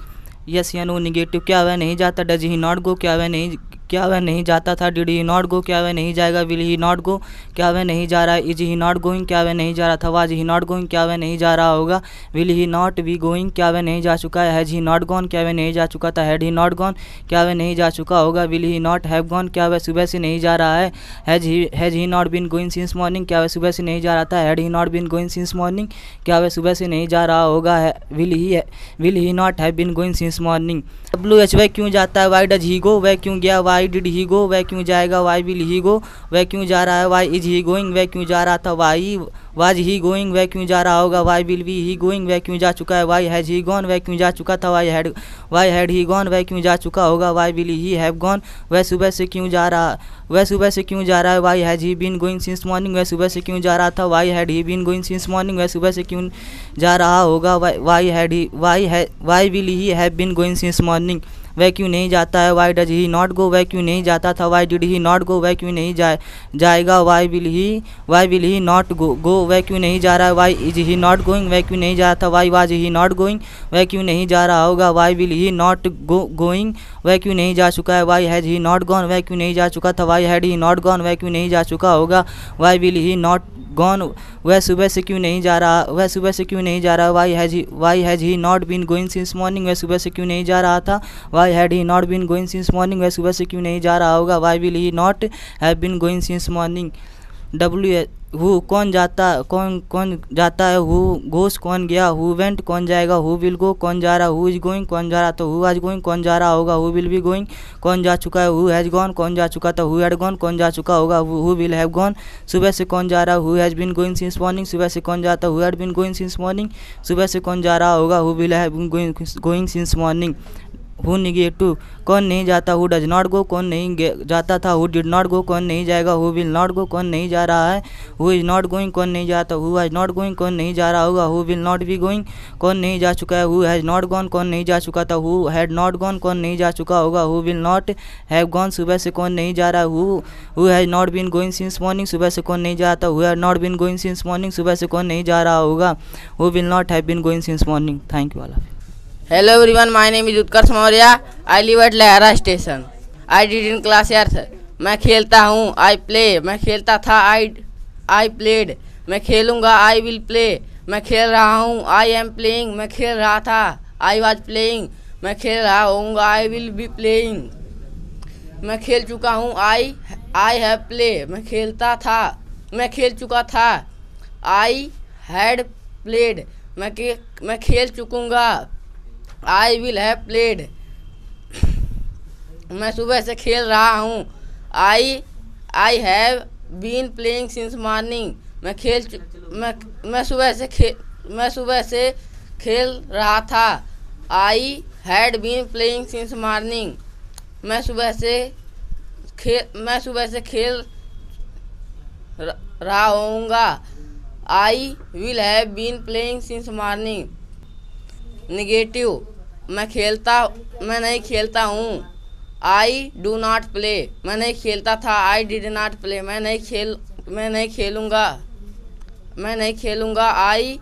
Yes या नो निगेटिव, क्या वह नहीं जाता, डज ही नॉट गो क्या वह नहीं क्या वह नहीं जाता था, डिड ही नॉट गो क्या वह नहीं जाएगा, विल ही नॉट गो क्या वह नहीं जा रहा है, इज ही नॉट गोइंग क्या वह नहीं जा रहा था, वाज ही नॉट गोइंग क्या वह नहीं जा रहा होगा, will he not be going क्या वह नहीं जा चुका है, हैज ही नॉट गॉन क्या वह नहीं जा चुका था, हैड ही नॉट गॉन क्या वह नहीं जा चुका होगा, will he not have gone क्या वह सुबह से नहीं जा रहा है, has he has he not been going since morning क्या वह सुबह से नहीं जा रहा था, had he not been going since morning क्या वह सुबह से नहीं जा रहा होगा, will he will he not have been going since morning. W H वह क्यों जाता है, वाई डज ही गो वह क्यों गया, वाई डिड ही गो वह क्यों जाएगा, वाई विल ही गो वह क्यों जा रहा है, वाई इज ही गोइंग वह क्यों जा रहा था, वाई वाज ही गोइंग वह क्यों जा रहा होगा, why will we he going वह क्यों जा चुका है, वाई हैज ही गॉन वह क्यों जा चुका था, why had why had he gone वह क्यों जा चुका होगा, why will he have gone वह सुबह से क्यों जा रहा वह सुबह से क्यों जा रहा है, why has he been going since morning वह सुबह से क्यों जा रहा था, why had he been going since morning वह सुबह से क्यों जा रहा होगा, वाई हैड ही वाई है why will he have been going since morning वह क्यों नहीं जाता है, why does he not go वह क्यों नहीं जाता था, why did he not go वह क्यों नहीं जा जाएगा, why will he why will he not go go वह क्यों नहीं जा रहा है, why is he not going वह क्यों नहीं जा रहा था, why was he not going वह क्यों नहीं जा रहा होगा, why will he not go going वह क्यों नहीं जा चुका है, why has he not gone वह क्यों नहीं जा चुका था, why had he not gone वह क्यों नहीं जा चुका होगा, why will he not gone वह सुबह से क्यों नहीं जा रहा वह सुबह से क्यों नहीं जा रहा, why has he why has he not been going since morning वह सुबह से क्यों नहीं जा रहा था, why had he not been going since morning वह सुबह से क्यों नहीं जा रहा होगा, why will he not have been going since morning. W who कौन जाता कौन कौन जाता है, हु गोस कौन गया, हु वेंट कौन जाएगा, हु विल गो कौन जा रहा, हु इज गोइंग कौन जा रहा, तो हु आज गोइंग कौन जा रहा होगा, हु विल बी गोइंग कौन जा चुका है, हु हैज गॉन कौन जा चुका था, हु हैड गॉन कौन जा चुका होगा, हु विल हैव गॉन सुबह से कौन जा रहा, who has been going since morning सुबह से कौन जाता, who had been going since morning सुबह से कौन जा रहा होगा, who will have been going since morning. Who negative, कौन नहीं जाता, हु डज नॉट गो कौन नहीं जाता था, हु डिड नॉट गो कौन नहीं जाएगा, हु विल नॉट गो कौन नहीं जा रहा है, हु इज नॉट गोइंग कौन नहीं जाता, हु हैज नॉट गोइंग कौन नहीं जा रहा होगा, who will not be going कौन नहीं जा चुका है, हु हैज नॉट गॉन कौन नहीं जा चुका था, हु हैड नॉट गॉन कौन नहीं जा चुका होगा, who will not have gone सुबह से कौन नहीं जा रहा, who who has not been going since morning सुबह से कौन नहीं जाता, who had not been going since morning सुबह से कौन नहीं जा रहा होगा, who will not have been going since morning. Thank you all. Hello everyone, my name is Utkarsh Maurya. I live at Lehra station. I did in class year. मैं खेलता हूँ, I play. मैं खेलता था, I I played. मैं खेलूँगा, I will play. मैं खेल रहा हूँ, I am playing. मैं खेल रहा था, I was playing. मैं खेल रहा हूँगा, I will be playing. मैं खेल चुका हूँ, I I have played. मैं खेलता था, मैं खेल चुका था, I had played. मैं मैं खेल चुकूँगा, आई विल हैव प्लेड। मैं सुबह से खेल रहा हूँ, I I have been playing since morning. मैं खेल मैं मैं सुबह से खे मैं सुबह से खेल रहा था, I had been playing since morning. मैं सुबह से खे मैं सुबह से खेल रहा होऊंगा, I will have been playing since morning. Negative, मैं खेलता मैं नहीं खेलता हूँ, आई डू नॉट प्ले। मैं नहीं खेलता था, आई डिड नॉट प्ले। मैं नहीं खेल मैं नहीं खेलूँगा मैं नहीं खेलूँगा, I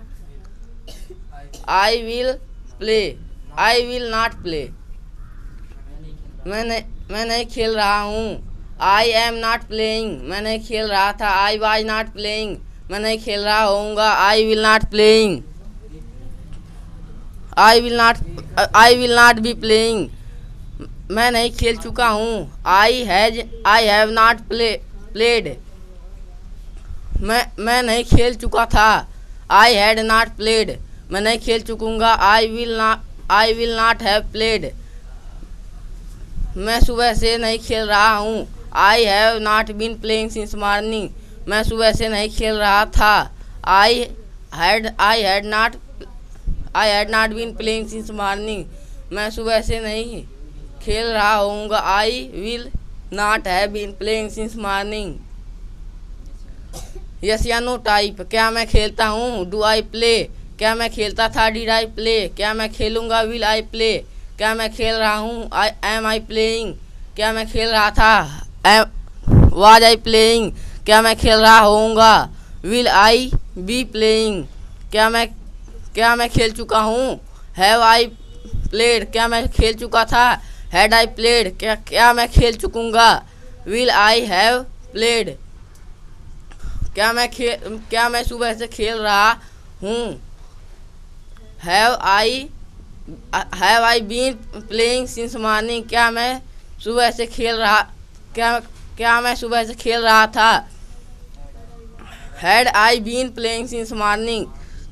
I will play. I will not play. मैं नहीं मैं नहीं खेल रहा हूँ, आई एम नॉट प्लेइंग। मैं नहीं खेल रहा था, आई वाज नॉट प्लेइंग। मैं नहीं खेल रहा होऊंगा, I will not playing. I will not I will not be playing, मैं नहीं खेल चुका हूँ। I has I have not play played, मैं मैं नहीं खेल चुका था। आई हैड नॉट प्लेड, मैं नहीं खेल चुकूँगा। I will not I will not have played, मैं सुबह से नहीं खेल रहा हूँ। I have not been playing since morning, मैं सुबह से नहीं खेल रहा था। I had I had not I had not been playing since morning, मैं सुबह से नहीं खेल रहा होऊंगा। I will not have been playing since morning. Yes या नो टाइप, क्या मैं खेलता हूँ। डू आई प्ले, क्या मैं खेलता था। डिड आई प्ले, क्या मैं खेलूँगा। विल आई प्ले, क्या मैं खेल रहा हूँ। आई एम आई प्लेइंग, क्या मैं खेल रहा था। एम वाज आई प्लेइंग, क्या मैं खेल रहा होऊंगा। विल आई बी प्लेइंग, क्या मैं क्या मैं खेल चुका हूँ। हैव आई प्लेड, क्या मैं खेल चुका था। हैड आई प्लेड, क्या क्या मैं खेल चुकूँगा। विल आई हैव प्लेड, क्या मैं खेल क्या मैं सुबह से खेल रहा हूँ। Have I have I been playing since morning, क्या मैं सुबह से खेल रहा क्या क्या मैं सुबह से खेल रहा था। Had I been playing since morning,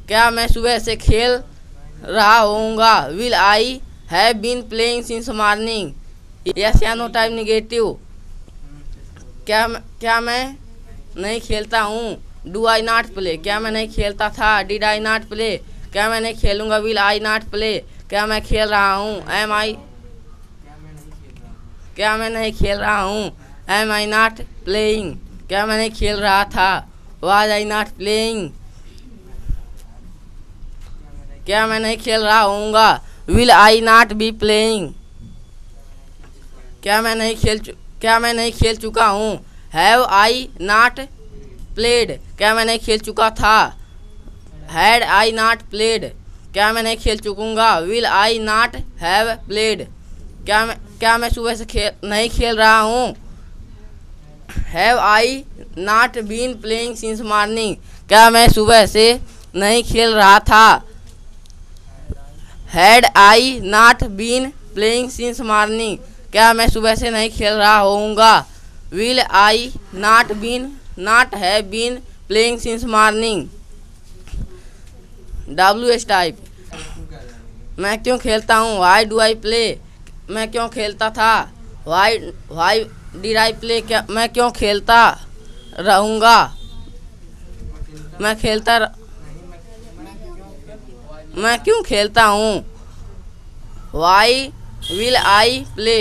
क्या मैं सुबह से खेल रहा होऊंगा। Will I have been playing since morning. Yes या नो टाइप निगेटिव, क्या क्या मैं नहीं खेलता हूँ। डू आई नॉट प्ले, क्या मैं नहीं खेलता था। डिड आई नॉट प्ले, क्या मैं नहीं खेलूँगा। विल आई नॉट प्ले, क्या मैं खेल रहा हूँ। एम आई क्या मैं नहीं खेल रहा हूँ। एम आई नॉट प्लेइंग, क्या मैं नहीं खेल रहा था। वाज आई नॉट प्लेइंग, क्या मैं नहीं खेल रहा होऊंगा। Will I not be playing, क्या मैं नहीं खेल क्या मैं नहीं खेल चुका हूँ। हैव आई नॉट प्लेड, क्या मैं नहीं खेल चुका था। हैड आई नॉट प्लेड, क्या मैं नहीं खेल चुकूँगा। Will I not have played, क्या मैं क्या मैं सुबह से खेल नहीं खेल रहा हूँ। Have I not been playing since morning, क्या मैं सुबह से नहीं खेल रहा था। Had I not been playing since morning, क्या मैं सुबह से नहीं खेल रहा होऊंगा। Will I not been not have been playing since morning. W S type, मैं क्यों खेलता हूँ। वाई डू आई प्ले, मैं क्यों खेलता था। Why why did I play, क्या मैं क्यों खेलता रहूँगा। मैं खेलता रह... मैं क्यों खेलता हूँ। वाई विल आई प्ले,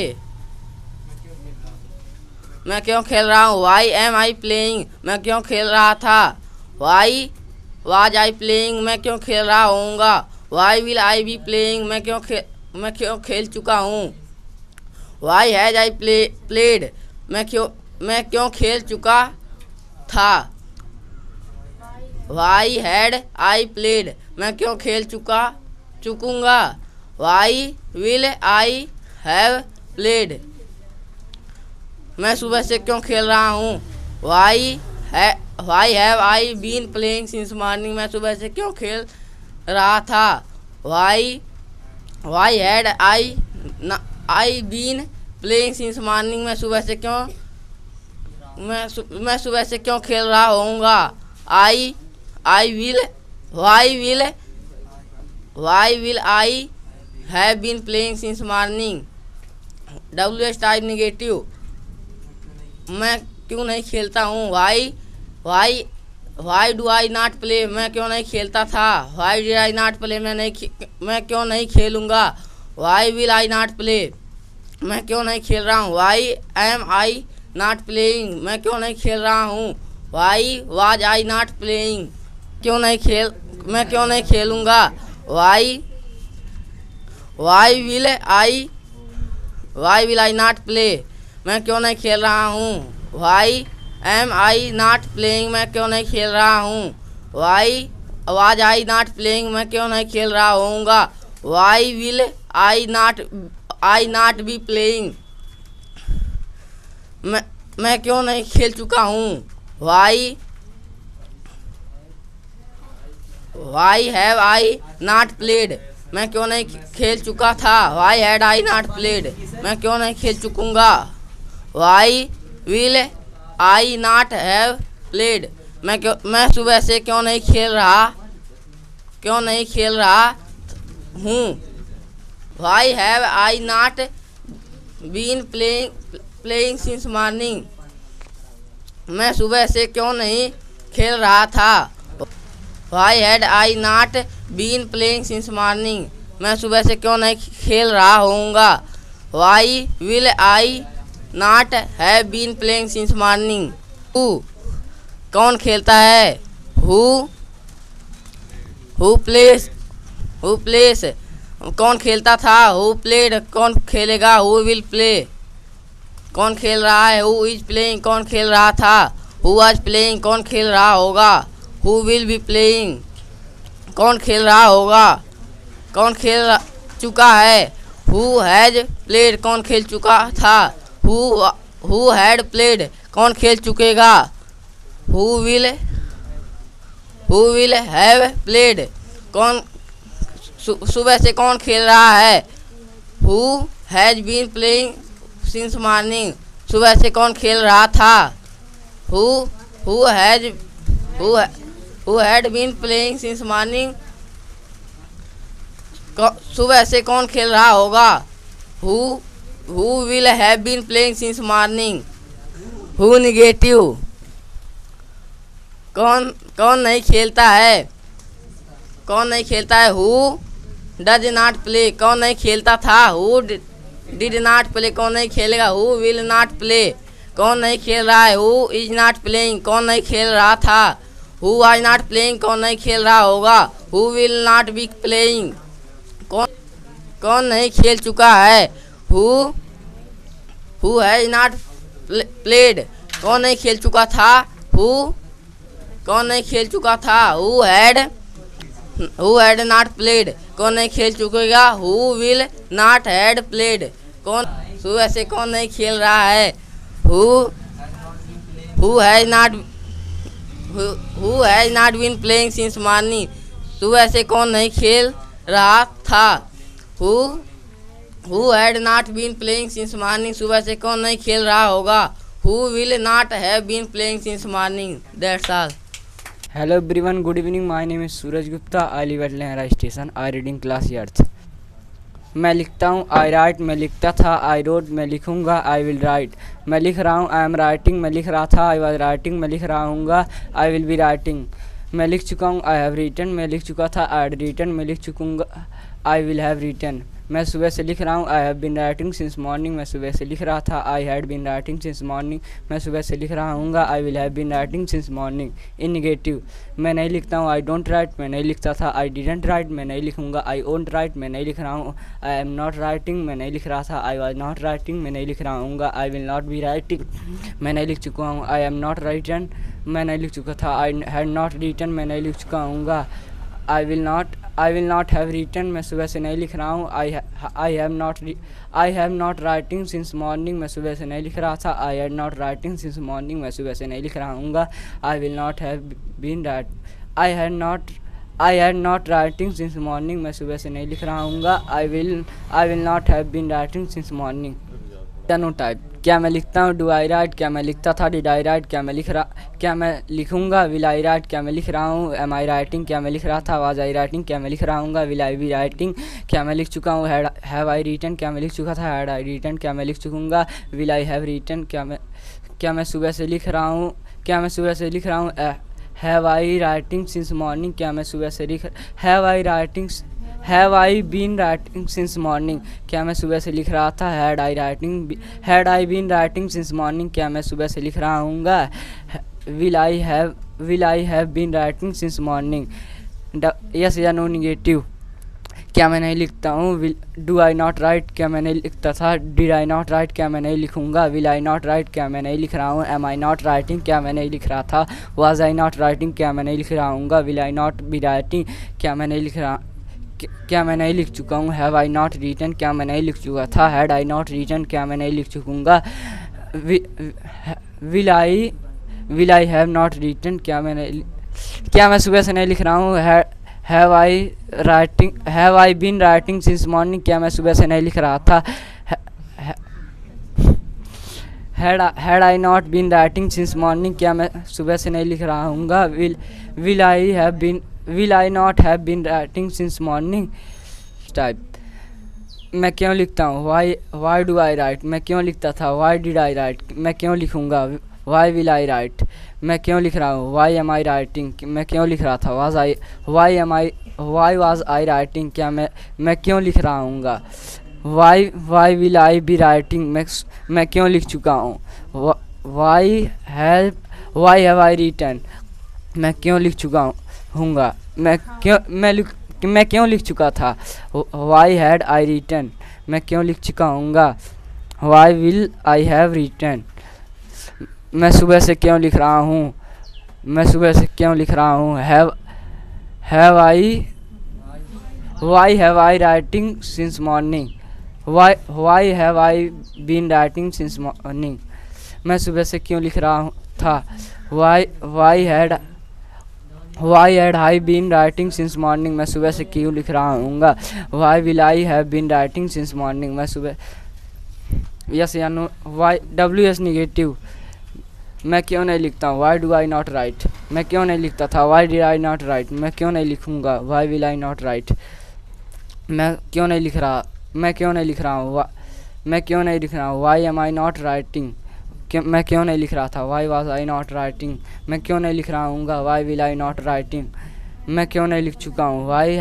मैं क्यों खेल रहा हूँ। वाई एम आई प्लेइंग, मैं क्यों खेल रहा था। वाई वाज आई प्लेइंग, मैं क्यों खेल रहा होऊंगा। Why will I be playing, मैं क्यों खेल मैं क्यों खेल चुका हूँ। Why has I play played, मैं क्यों मैं क्यों खेल चुका था। वाई हैड आई प्लेड, मैं क्यों खेल चुका चुकूँगा। Why will I have played, मैं सुबह से क्यों खेल रहा हूँ। वाई है why have I been playing since morning, मैं सुबह से क्यों खेल रहा था। Why why had I I been playing since morning, मैं सुबह से क्यों मैं सु, मैं सुबह से क्यों खेल रहा होऊंगा। I I will why will why will I have been playing since morning. W S type negative, मैं क्यों नहीं खेलता हूँ। Why why why do I not play, मैं क्यों नहीं खेलता था। Why do I not play, मैं नहीं मैं क्यों नहीं खेलूँगा। Why will I not play, मैं क्यों नहीं खेल रहा हूँ। Why am I not playing, मैं क्यों नहीं खेल रहा हूँ। Why was I not playing, क्यों नहीं खेल मैं क्यों नहीं खेलूँगा। Why why will I why will I not play, मैं क्यों नहीं खेल रहा हूँ। Why am I not playing, मैं क्यों नहीं खेल रहा हूँ। Why was I not playing, मैं क्यों नहीं खेल रहा होऊंगा। Why will I not I not be playing, मैं मैं क्यों नहीं खेल चुका हूँ। Why why have I not played, मैं क्यों नहीं खेल चुका था, why had I not played, मैं क्यों नहीं खेल चुकूँगा, why will I not have played, मैं क्यों मैं सुबह से क्यों नहीं खेल रहा क्यों नहीं खेल रहा हूँ, why have I not been playing playing since morning, मैं सुबह से क्यों नहीं खेल रहा था, why had I not been playing since morning, मैं सुबह से क्यों नहीं खेल रहा होऊंगा, why will I not have been playing since morning, who कौन खेलता है, who who plays who plays कौन खेलता था, हु प्लेड कौन खेलेगा, हु विल प्ले कौन खेल रहा है, हु इज प्लेइंग कौन खेल रहा था, हु वाज प्लेइंग कौन खेल रहा होगा, हु विल बी प्लेइंग कौन खेल रहा होगा, कौन खेल चुका है, हु हैज प्लेड कौन खेल चुका था, हु हु हैड प्लेड कौन खेल चुकेगा, who will who will have played कौन सुबह से कौन खेल रहा है, who has been playing since morning, सुबह से कौन खेल रहा था, who who has who had been playing since morning, सुबह से कौन खेल रहा होगा, who who will have been playing since morning, who negative कौन कौन नहीं खेलता है कौन नहीं खेलता है, हु डज नॉट प्ले कौन नहीं खेलता था, हु डिड नॉट प्ले कौन नहीं खेलेगा, हु विल नॉट प्ले कौन नहीं खेल रहा है, हु इज नॉट प्लेइंग कौन नहीं खेल रहा था, हु वाज नॉट प्लेइंग कौन नहीं खेल रहा होगा, who will not be playing कौन कौन नहीं खेल चुका है, who who has not played कौन नहीं खेल चुका था, हु कौन नहीं खेल चुका था, who had who had not played कौन नहीं खेल चुकेगा, who will not had played कौन सुबह से कौन नहीं खेल रहा है, who who has not who has not been playing since morning, सुबह से कौन नहीं खेल रहा था, who who had not been playing since morning, सुबह से कौन नहीं खेल रहा होगा, who will not have been playing since morning, that's all. Hello everyone, good evening, my name is Suraj Gupta, I live at Lahra station, I reading class eighth. मैं लिखता हूँ, आई राइट, मैं लिखता था, आई रोड, मैं लिखूँगा, आई विल राइट, मैं लिख रहा हूँ, आई एम राइटिंग, मैं लिख रहा था, आई वाज राइटिंग, मैं लिख रहा हूँ, आई विल बी राइटिंग, मैं लिख चुका हूँ, आई हैव रिटन, मैं लिख चुका था, आई हैड रिटन, मैं लिख चुकूँगा, आई विल हैव रिटन, मैं सुबह से लिख रहा हूँ, I have been writing since morning, मैं सुबह से लिख रहा था, I had been writing since morning, मैं सुबह से लिख रहा हूँ, I will have been writing since morning. In negative, मैं नहीं लिखता हूँ, आई डोंट राइट, मैं नहीं लिखता था, आई डिडेंट राइट, मैं नहीं लिखूँगा, आई ओंट राइट, मैं नहीं लिख रहा हूँ, आई एम नॉट राइटिंग, मैं नहीं लिख रहा था, आई वाज नॉट राइटिंग, मैं नहीं लिख रहा हूँ, I will not be writing, मैं नहीं लिख चुका हूँ, आई एम नॉट राइटन, मैं नहीं लिख चुका था, आई हैड नॉट रिटन, मैं नहीं लिख चुका हूँ, I will not I will not have written, मैं सुबह से नहीं लिख रहा हूँ, I I have not I have not writing since morning, मैं सुबह से नहीं लिख रहा था, I had not writing since morning, मैं सुबह से नहीं लिख रहा हूँ, I will not have been write I had not I had not writing since morning, मैं सुबह से नहीं लिख रहा हूँ, I will I will not have been writing since morning. टेनो टाइप, क्या मैं लिखता हूँ, डू आई राइट, क्या मैं लिखता था, डिड आई राइट, क्या मैं लिख रहा क्या मैं लिखूँगा, विल आई राइट, क्या मैं लिख रहा हूँ, एम आई राइटिंग, क्या मैं लिख रहा था, वाज आई राइटिंग, क्या मैं लिख रहा हूँ, विल आई बी राइटिंग, क्या मैं लिख चुका हूँ, हैव आई रिटन, क्या मैं लिख चुका था, हैड आई रिटन, क्या मैं लिख चुकूँगा, विल आई हैव रिटन, क्या मैं क्या मैं सुबह से लिख रहा हूँ क्या मैं सुबह से लिख रहा हूँ, have I writing since morning, क्या मैं सुबह से लिख have I writing have I been writing since morning, क्या मैं सुबह से लिख रहा था, had I writing had I been writing since morning, क्या मैं सुबह से लिख रहा हूँ, will I have will I have been writing since morning. Yes या नो निगेटिव, क्या मैं नहीं लिखता हूँ, डू आई नॉट राइट, क्या मैं नहीं लिखता था, डिड आई नॉट राइट, क्या मैं नहीं लिखूँगा, विल आई नॉट राइट, क्या मैं नहीं लिख रहा हूँ, एम आई नॉट राइटिंग, क्या मैं नहीं लिख रहा था, वाज आई नॉट राइटिंग, क्या मैं नहीं लिख रहा हूँ, will I not be writing, क्या मैं नहीं लिख रहा क्या मैं नहीं लिख चुका हूँ, हैव आई नॉट रिटन, क्या मैं नहीं लिख चुका था, हैड आई नॉट रिटन, क्या मैं नहीं लिख चुकूँगा, will I will I have not written, क्या मैं क्या मैं सुबह से नहीं लिख रहा हूँ, have I writing have I been writing since morning, क्या मैं सुबह से नहीं लिख रहा था। Had I not been writing since morning, क्या मैं सुबह से नहीं लिख रहा हूँगा। Will will I have been will I not have been writing since morning type. मैं क्यों लिखता हूँ, why why do I write, मैं क्यों लिखता था। वाई डिड आई राइट, मैं क्यों लिखूँगा। वाई विल आई राइट, मैं क्यों लिख रहा हूँ। वाई एम आई राइटिंग, मैं क्यों लिख रहा था। Was I why am I why was I writing, क्या मैं मैं क्यों लिख रहा हूँगा। Why why will I be writing, मैं मैं क्यों लिख चुका हूँ। Why have why have I written, मैं क्यों लिख चुका हूँगा। मैं क्यों मैं लिख मैं क्यों लिख चुका था। वाई हैड आई रिटन, मैं क्यों लिख चुका हूँगा। Why will I have written, मैं सुबह से क्यों लिख रहा हूँ मैं सुबह से क्यों लिख रहा हूँ। Have have I why have I writing since morning, why why have I been writing since morning, मैं सुबह से क्यों लिख रहा हूँ था। Why why had why had I been writing since morning, मैं सुबह से क्यों लिख रहा हूँगा। Why will I have been writing since morning, मैं सुबह। यस या no, Y W S negative, मैं क्यों नहीं लिखता हूँ। Why do I not write, मैं क्यों नहीं लिखता था। Why did I not write, मैं क्यों नहीं लिखूँगा। Why will I not write, मैं क्यों नहीं लिख रहा मैं क्यों नहीं लिख रहा हूँ मैं क्यों नहीं लिख रहा हूँ। Why am I not writing, मैं क्यों नहीं लिख रहा था। Why was I not writing, मैं क्यों नहीं लिख रहा हूँगा। Why will I not writing, मैं क्यों नहीं लिख चुका हूँ। Why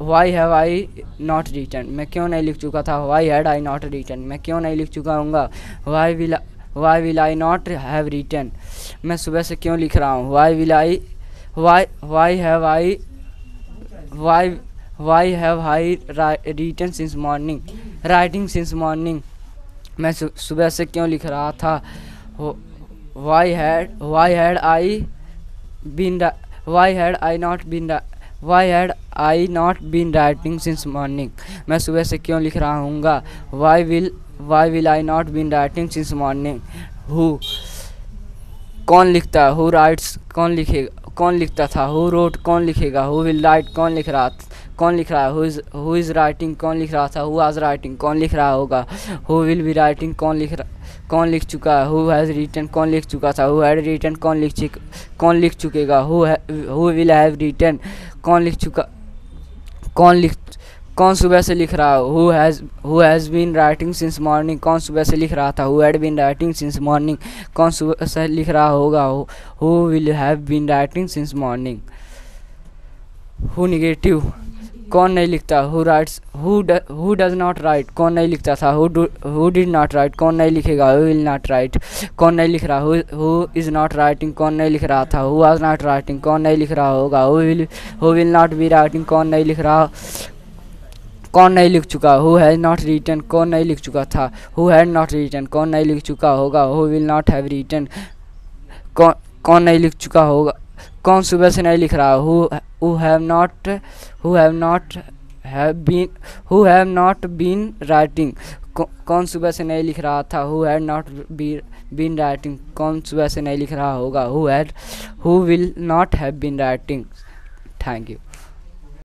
why have I not written, मैं क्यों नहीं लिख चुका था। Why had I not written, मैं क्यों नहीं लिख चुका हूँगा। Why will why will I not have written, मैं सुबह से क्यों लिख रहा हूँ। Why will I why why have I why why have I written since morning writing since morning, मैं सुबह से क्यों लिख रहा था। Why had why had I been why had I not been why had I not been writing since morning, मैं सुबह से क्यों लिख रहा हूँगा। Why will why will I not been writing since morning. Who, कौन लिखता है। हु राइट्स, कौन लिखेगा कौन लिखता था। हु रोट, कौन लिखेगा। हु विल राइट, कौन लिख रहा कौन लिख रहा है। Who is who is writing, कौन लिख रहा था। हु आज राइटिंग, कौन लिख रहा होगा। हु विल बी राइटिंग, कौन लिख रहा कौन लिख चुका है। हु हैज़ रिटन, कौन लिख चुका था। हु हैड रिटन, कौन लिख चुक कौन लिख चुकेगा। Who who will have written, कौन लिख चुका कौन लिख कौन सुबह से लिख रहा है। Who has who has been writing since morning, कौन सुबह से लिख रहा था। Who had been writing since morning, कौन सुबह से लिख रहा होगा। Who will have been writing since morning. Who negative, कौन नहीं लिखता। Who writes who does not write, कौन नहीं लिखता था। हु डिड नॉट राइट, कौन नहीं लिखेगा। हु विल नॉट राइट, कौन नहीं लिख रहा। हु इज़ नॉट राइटिंग, कौन नहीं लिख रहा था। हु वाज नॉट राइटिंग, कौन नहीं लिख रहा होगा। Who will who will not be writing, कौन नहीं लिख रहा कौन नहीं लिख चुका। हु हैज़ नॉट रिटन, कौन नहीं लिख चुका था। हु हैड नॉट रिटन, कौन नहीं लिख चुका होगा। Who will not have written, कौन कौन नहीं लिख चुका होगा। कौन सुबह से नहीं लिख रहा। Who who have not who have not have been who have not been writing, कौन सुबह से नहीं लिख रहा था। Who had not been writing, कौन सुबह से नहीं लिख रहा होगा। Who had who will not have been writing. Thank you.